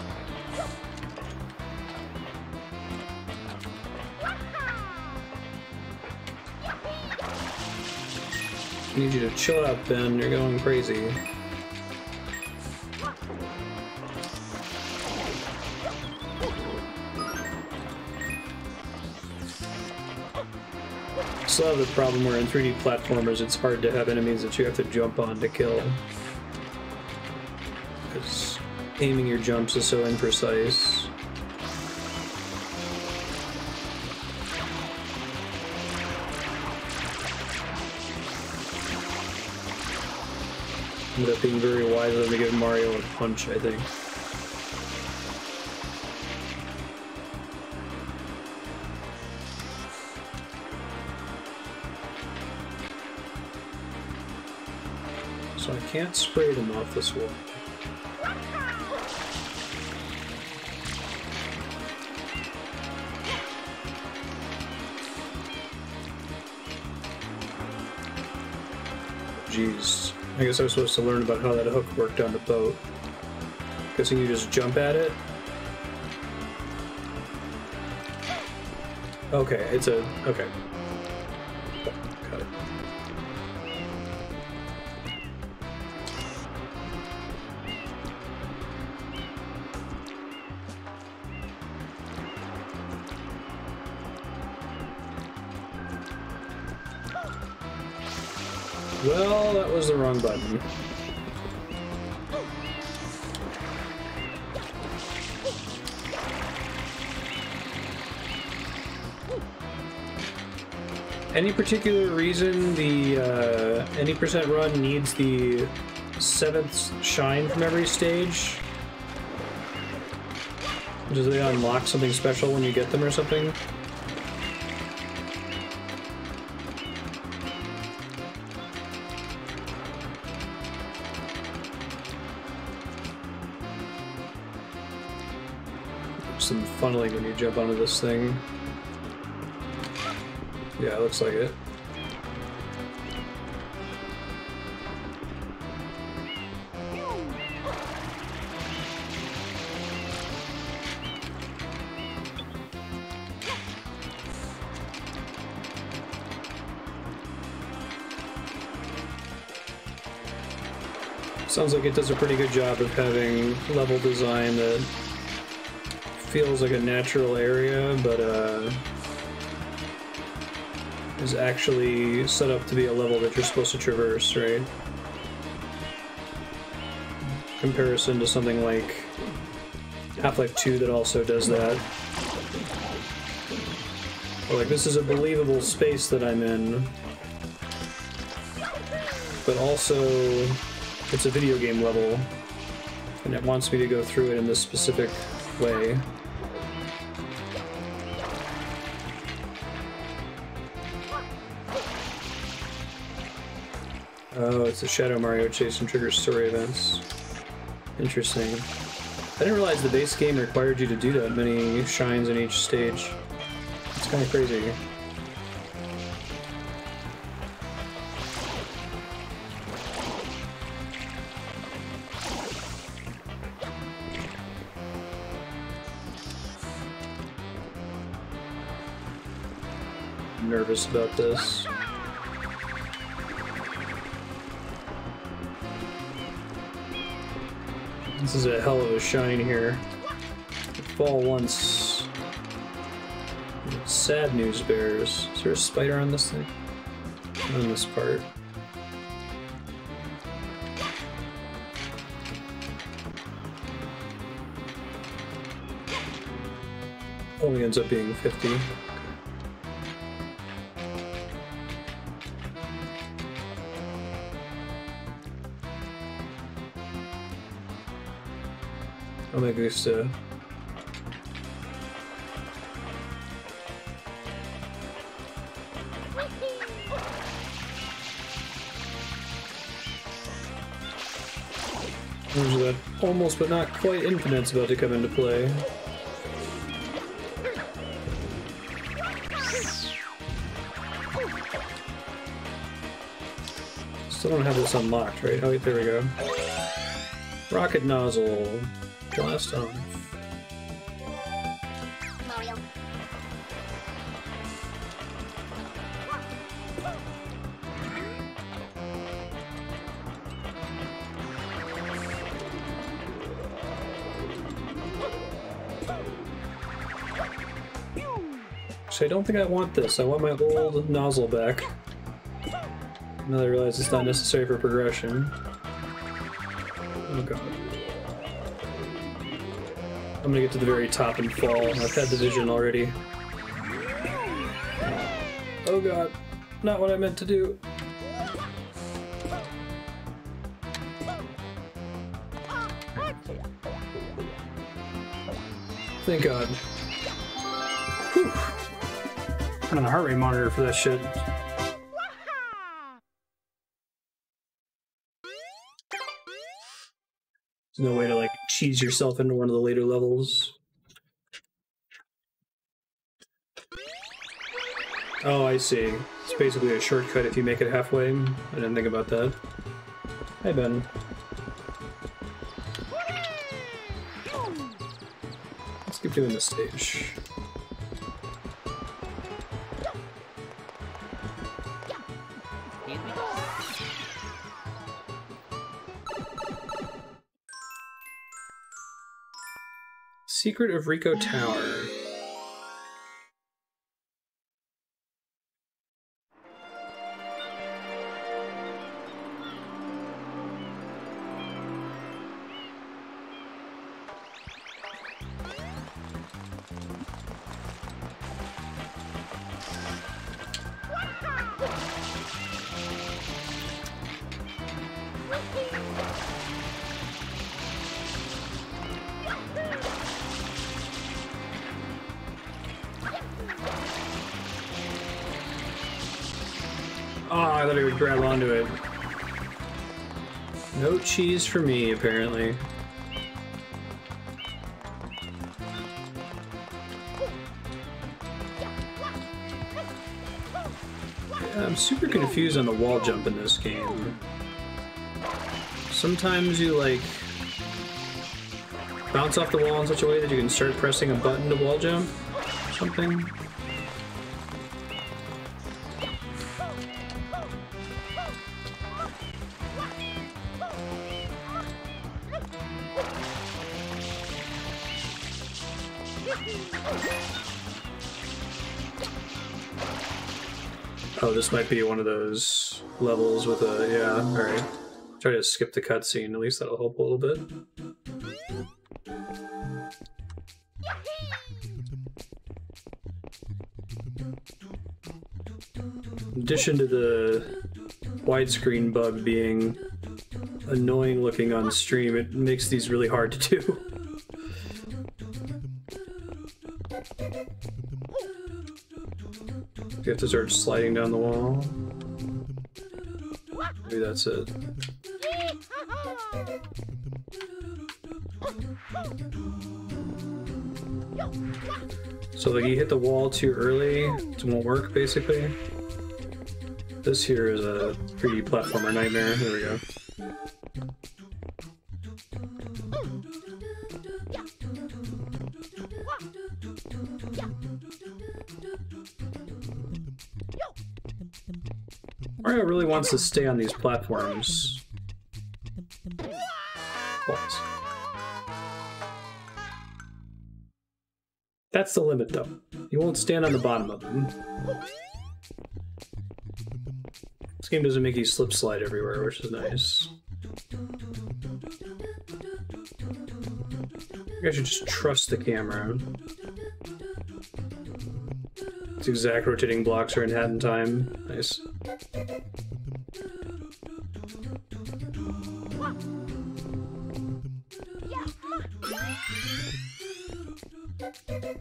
I need you to chill out, Ben. You're going crazy. Still have the problem where in 3D platformers it's hard to have enemies that you have to jump on to kill. Because aiming your jumps is so imprecise. Ended up being very wise of them to give Mario a punch, I think. So I can't spray them off this wall. Jeez. I guess I was supposed to learn about how that hook worked on the boat. Guessing you just jump at it? Okay, it's a... okay. Got it. Well, that was the wrong button. Any particular reason the any percent run needs the 7th shine from every stage? Do they unlock something special when you get them or something? Some funneling when you jump onto this thing. Yeah, it looks like it. Sounds like it does a pretty good job of having level design that feels like a natural area, but is actually set up to be a level that you're supposed to traverse, right? Comparison to something like Half-Life 2 that also does that. Or like, this is a believable space that I'm in, but also it's a video game level, and it wants me to go through it in this specific way. Oh, it's the Shadow Mario Chase and Trigger story events. Interesting. I didn't realize the base game required you to do that many shines in each stage. It's kind of crazy. I'm nervous about this. This is a hell of a shine here. Fall once. Sad news bears. Is there a spider on this thing? Not on this part. Only ends up being 50. Oh my Gusta. There's that almost but not quite infinite's about to come into play. Still don't have this unlocked, right? Oh wait, there we go. Rocket nozzle. Blast off. Mario. So I don't think I want this. I want my old nozzle back. Now that I realize it's not necessary for progression. Oh god. I'm gonna get to the very top and fall. I've had the vision already. Oh god, not what I meant to do. Thank god. Whew. I'm on a heart rate monitor for that shit. There's no way to like cheese yourself into one of the later levels. Oh, I see. It's basically a shortcut if you make it halfway. I didn't think about that. Hi, Ben. Let's keep doing this stage. Secret of Rico Tower. I thought I would grab onto it. No cheese for me, apparently. I'm super confused on the wall jump in this game. Sometimes you, like, bounce off the wall in such a way that you can start pressing a button to wall jump or something. This might be one of those levels with a, yeah, alright. Try to skip the cutscene, at least that'll help a little bit. In addition to the widescreen bug being annoying looking on stream, it makes these really hard to do. You have to start sliding down the wall. Maybe that's it. So like you hit the wall too early, it won't work basically. This here is a 3D platformer nightmare. There we go. Mario really wants to stay on these platforms. What? That's the limit, though. You won't stand on the bottom of them. This game doesn't make you slip slide everywhere, which is nice. I should just trust the camera. Its exact rotating blocks are in hat and time. Nice.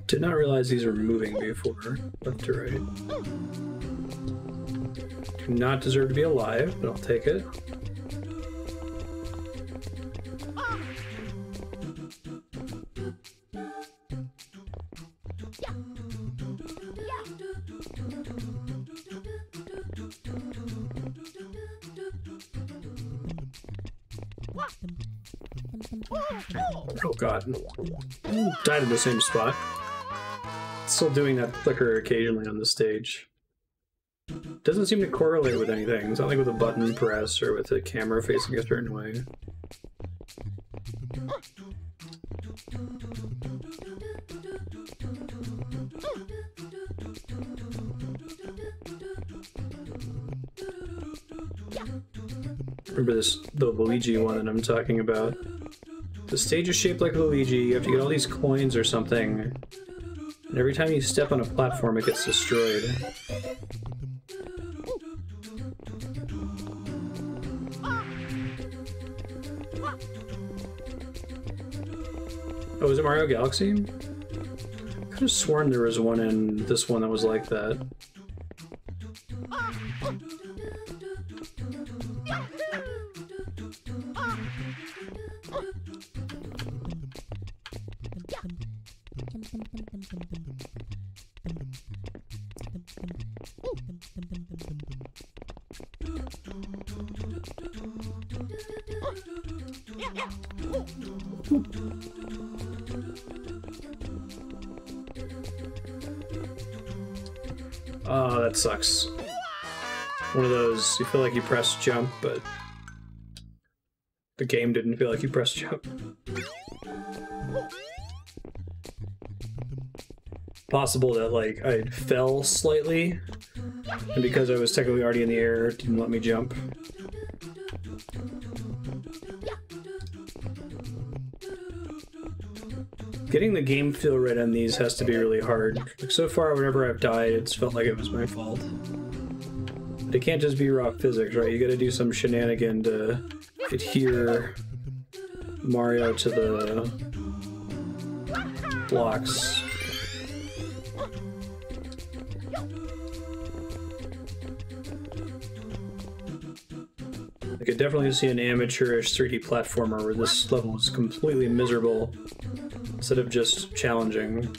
Did not realize these were moving before, left to right. Do not deserve to be alive, but I'll take it. Oh god. Died in the same spot. Still doing that flicker occasionally on the stage. Doesn't seem to correlate with anything. It's not like with a button press or with the camera facing a certain way. Remember this, the Luigi one that I'm talking about. The stage is shaped like Luigi, you have to get all these coins or something. And every time you step on a platform, it gets destroyed. Oh, is it Mario Galaxy? I could have sworn there was one in this one that was like that. Sucks. One of those, you feel like you press jump, but the game didn't feel like you press jump. Possible that, like, I fell slightly, and because I was technically already in the air, it didn't let me jump. Getting the game feel right on these has to be really hard. Like so far, whenever I've died, it's felt like it was my fault. It can't just be raw physics, right? You gotta do some shenanigan to adhere Mario to the blocks. I could definitely see an amateurish 3D platformer where this level is completely miserable instead of just challenging.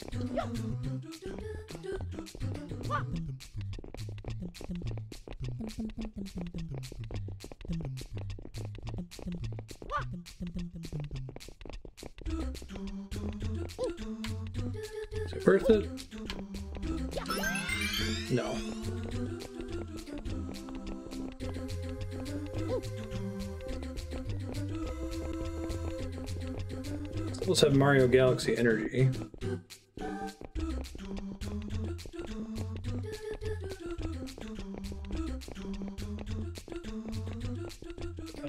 Is it worth it? No. Let's have Mario Galaxy energy. That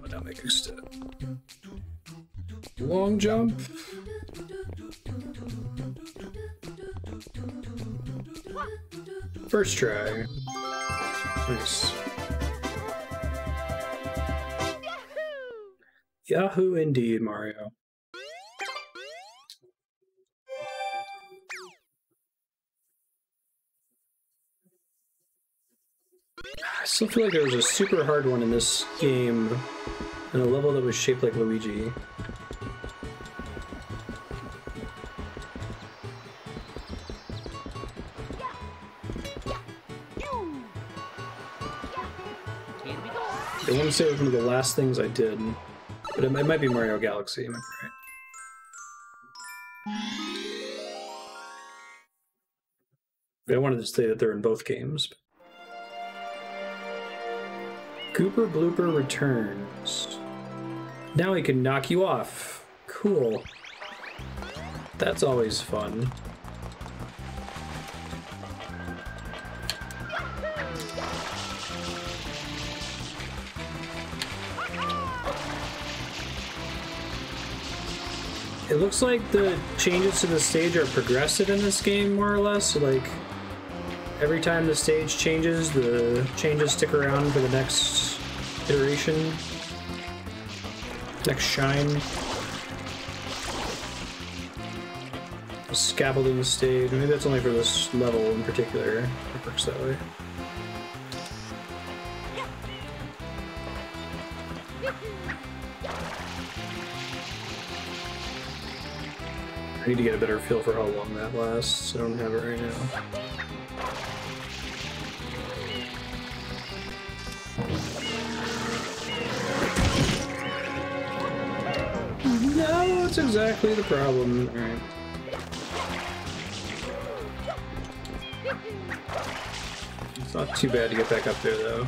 would not make a step. Long jump. First try. Nice. Yahoo indeed, Mario. I still feel like there was a super hard one in this game and a level that was shaped like Luigi. I want to say it was one of the last things I did, but it might be Mario Galaxy. Am I right? I wanted to say that they're in both games. Gooper Blooper returns. Now he can knock you off. Cool. That's always fun. It looks like the changes to the stage are progressive in this game, more or less. So, like, every time the stage changes, the changes stick around for the next iteration. Next shine. A scaffolding stage. Maybe that's only for this level in particular. It works that way. I need to get a better feel for how long that lasts. I don't have it right now. No, that's exactly the problem. All right. It's not too bad to get back up there, though.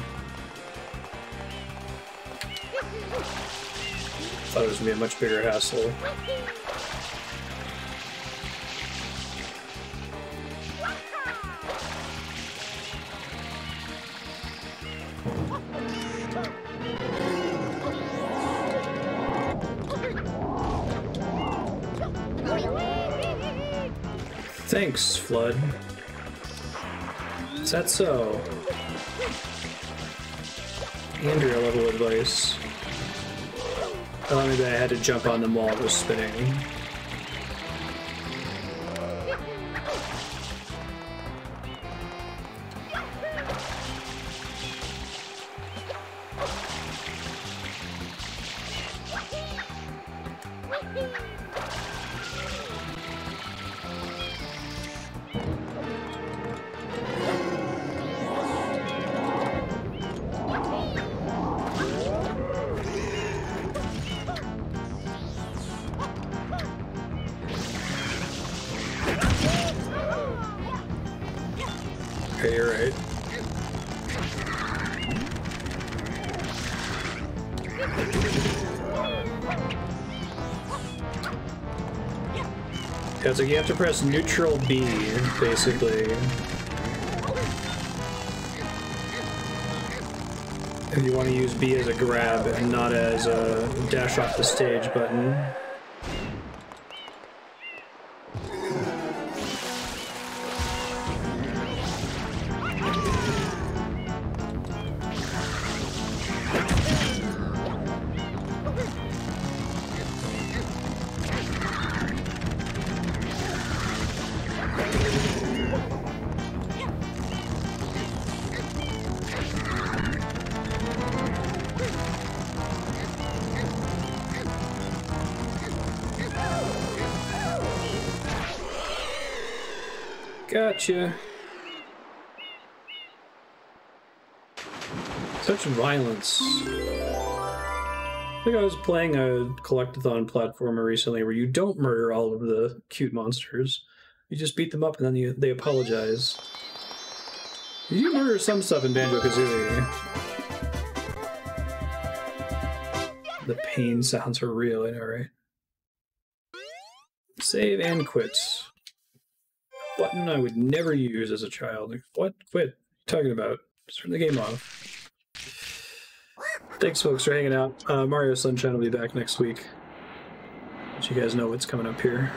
Thought it was gonna be a much bigger hassle. Thanks, FLUDD. Is that so? Andrea level advice. Telling me that I had to jump on them while it was spinning. So you have to press neutral B, basically. If you want to use B as a grab and not as a dash off the stage button. Gotcha. Such violence. I think I was playing a collectathon platformer recently where you don't murder all of the cute monsters. You just beat them up and then they apologize. You do murder some stuff in Banjo-Kazooie. The pain sounds are real, I know, right? Save and quit. Button I would never use as a child. Like, what? Quit? What are you talking about? Just turn the game off. Thanks, folks, for hanging out. Mario Sunshine will be back next week. Let you guys know what's coming up here.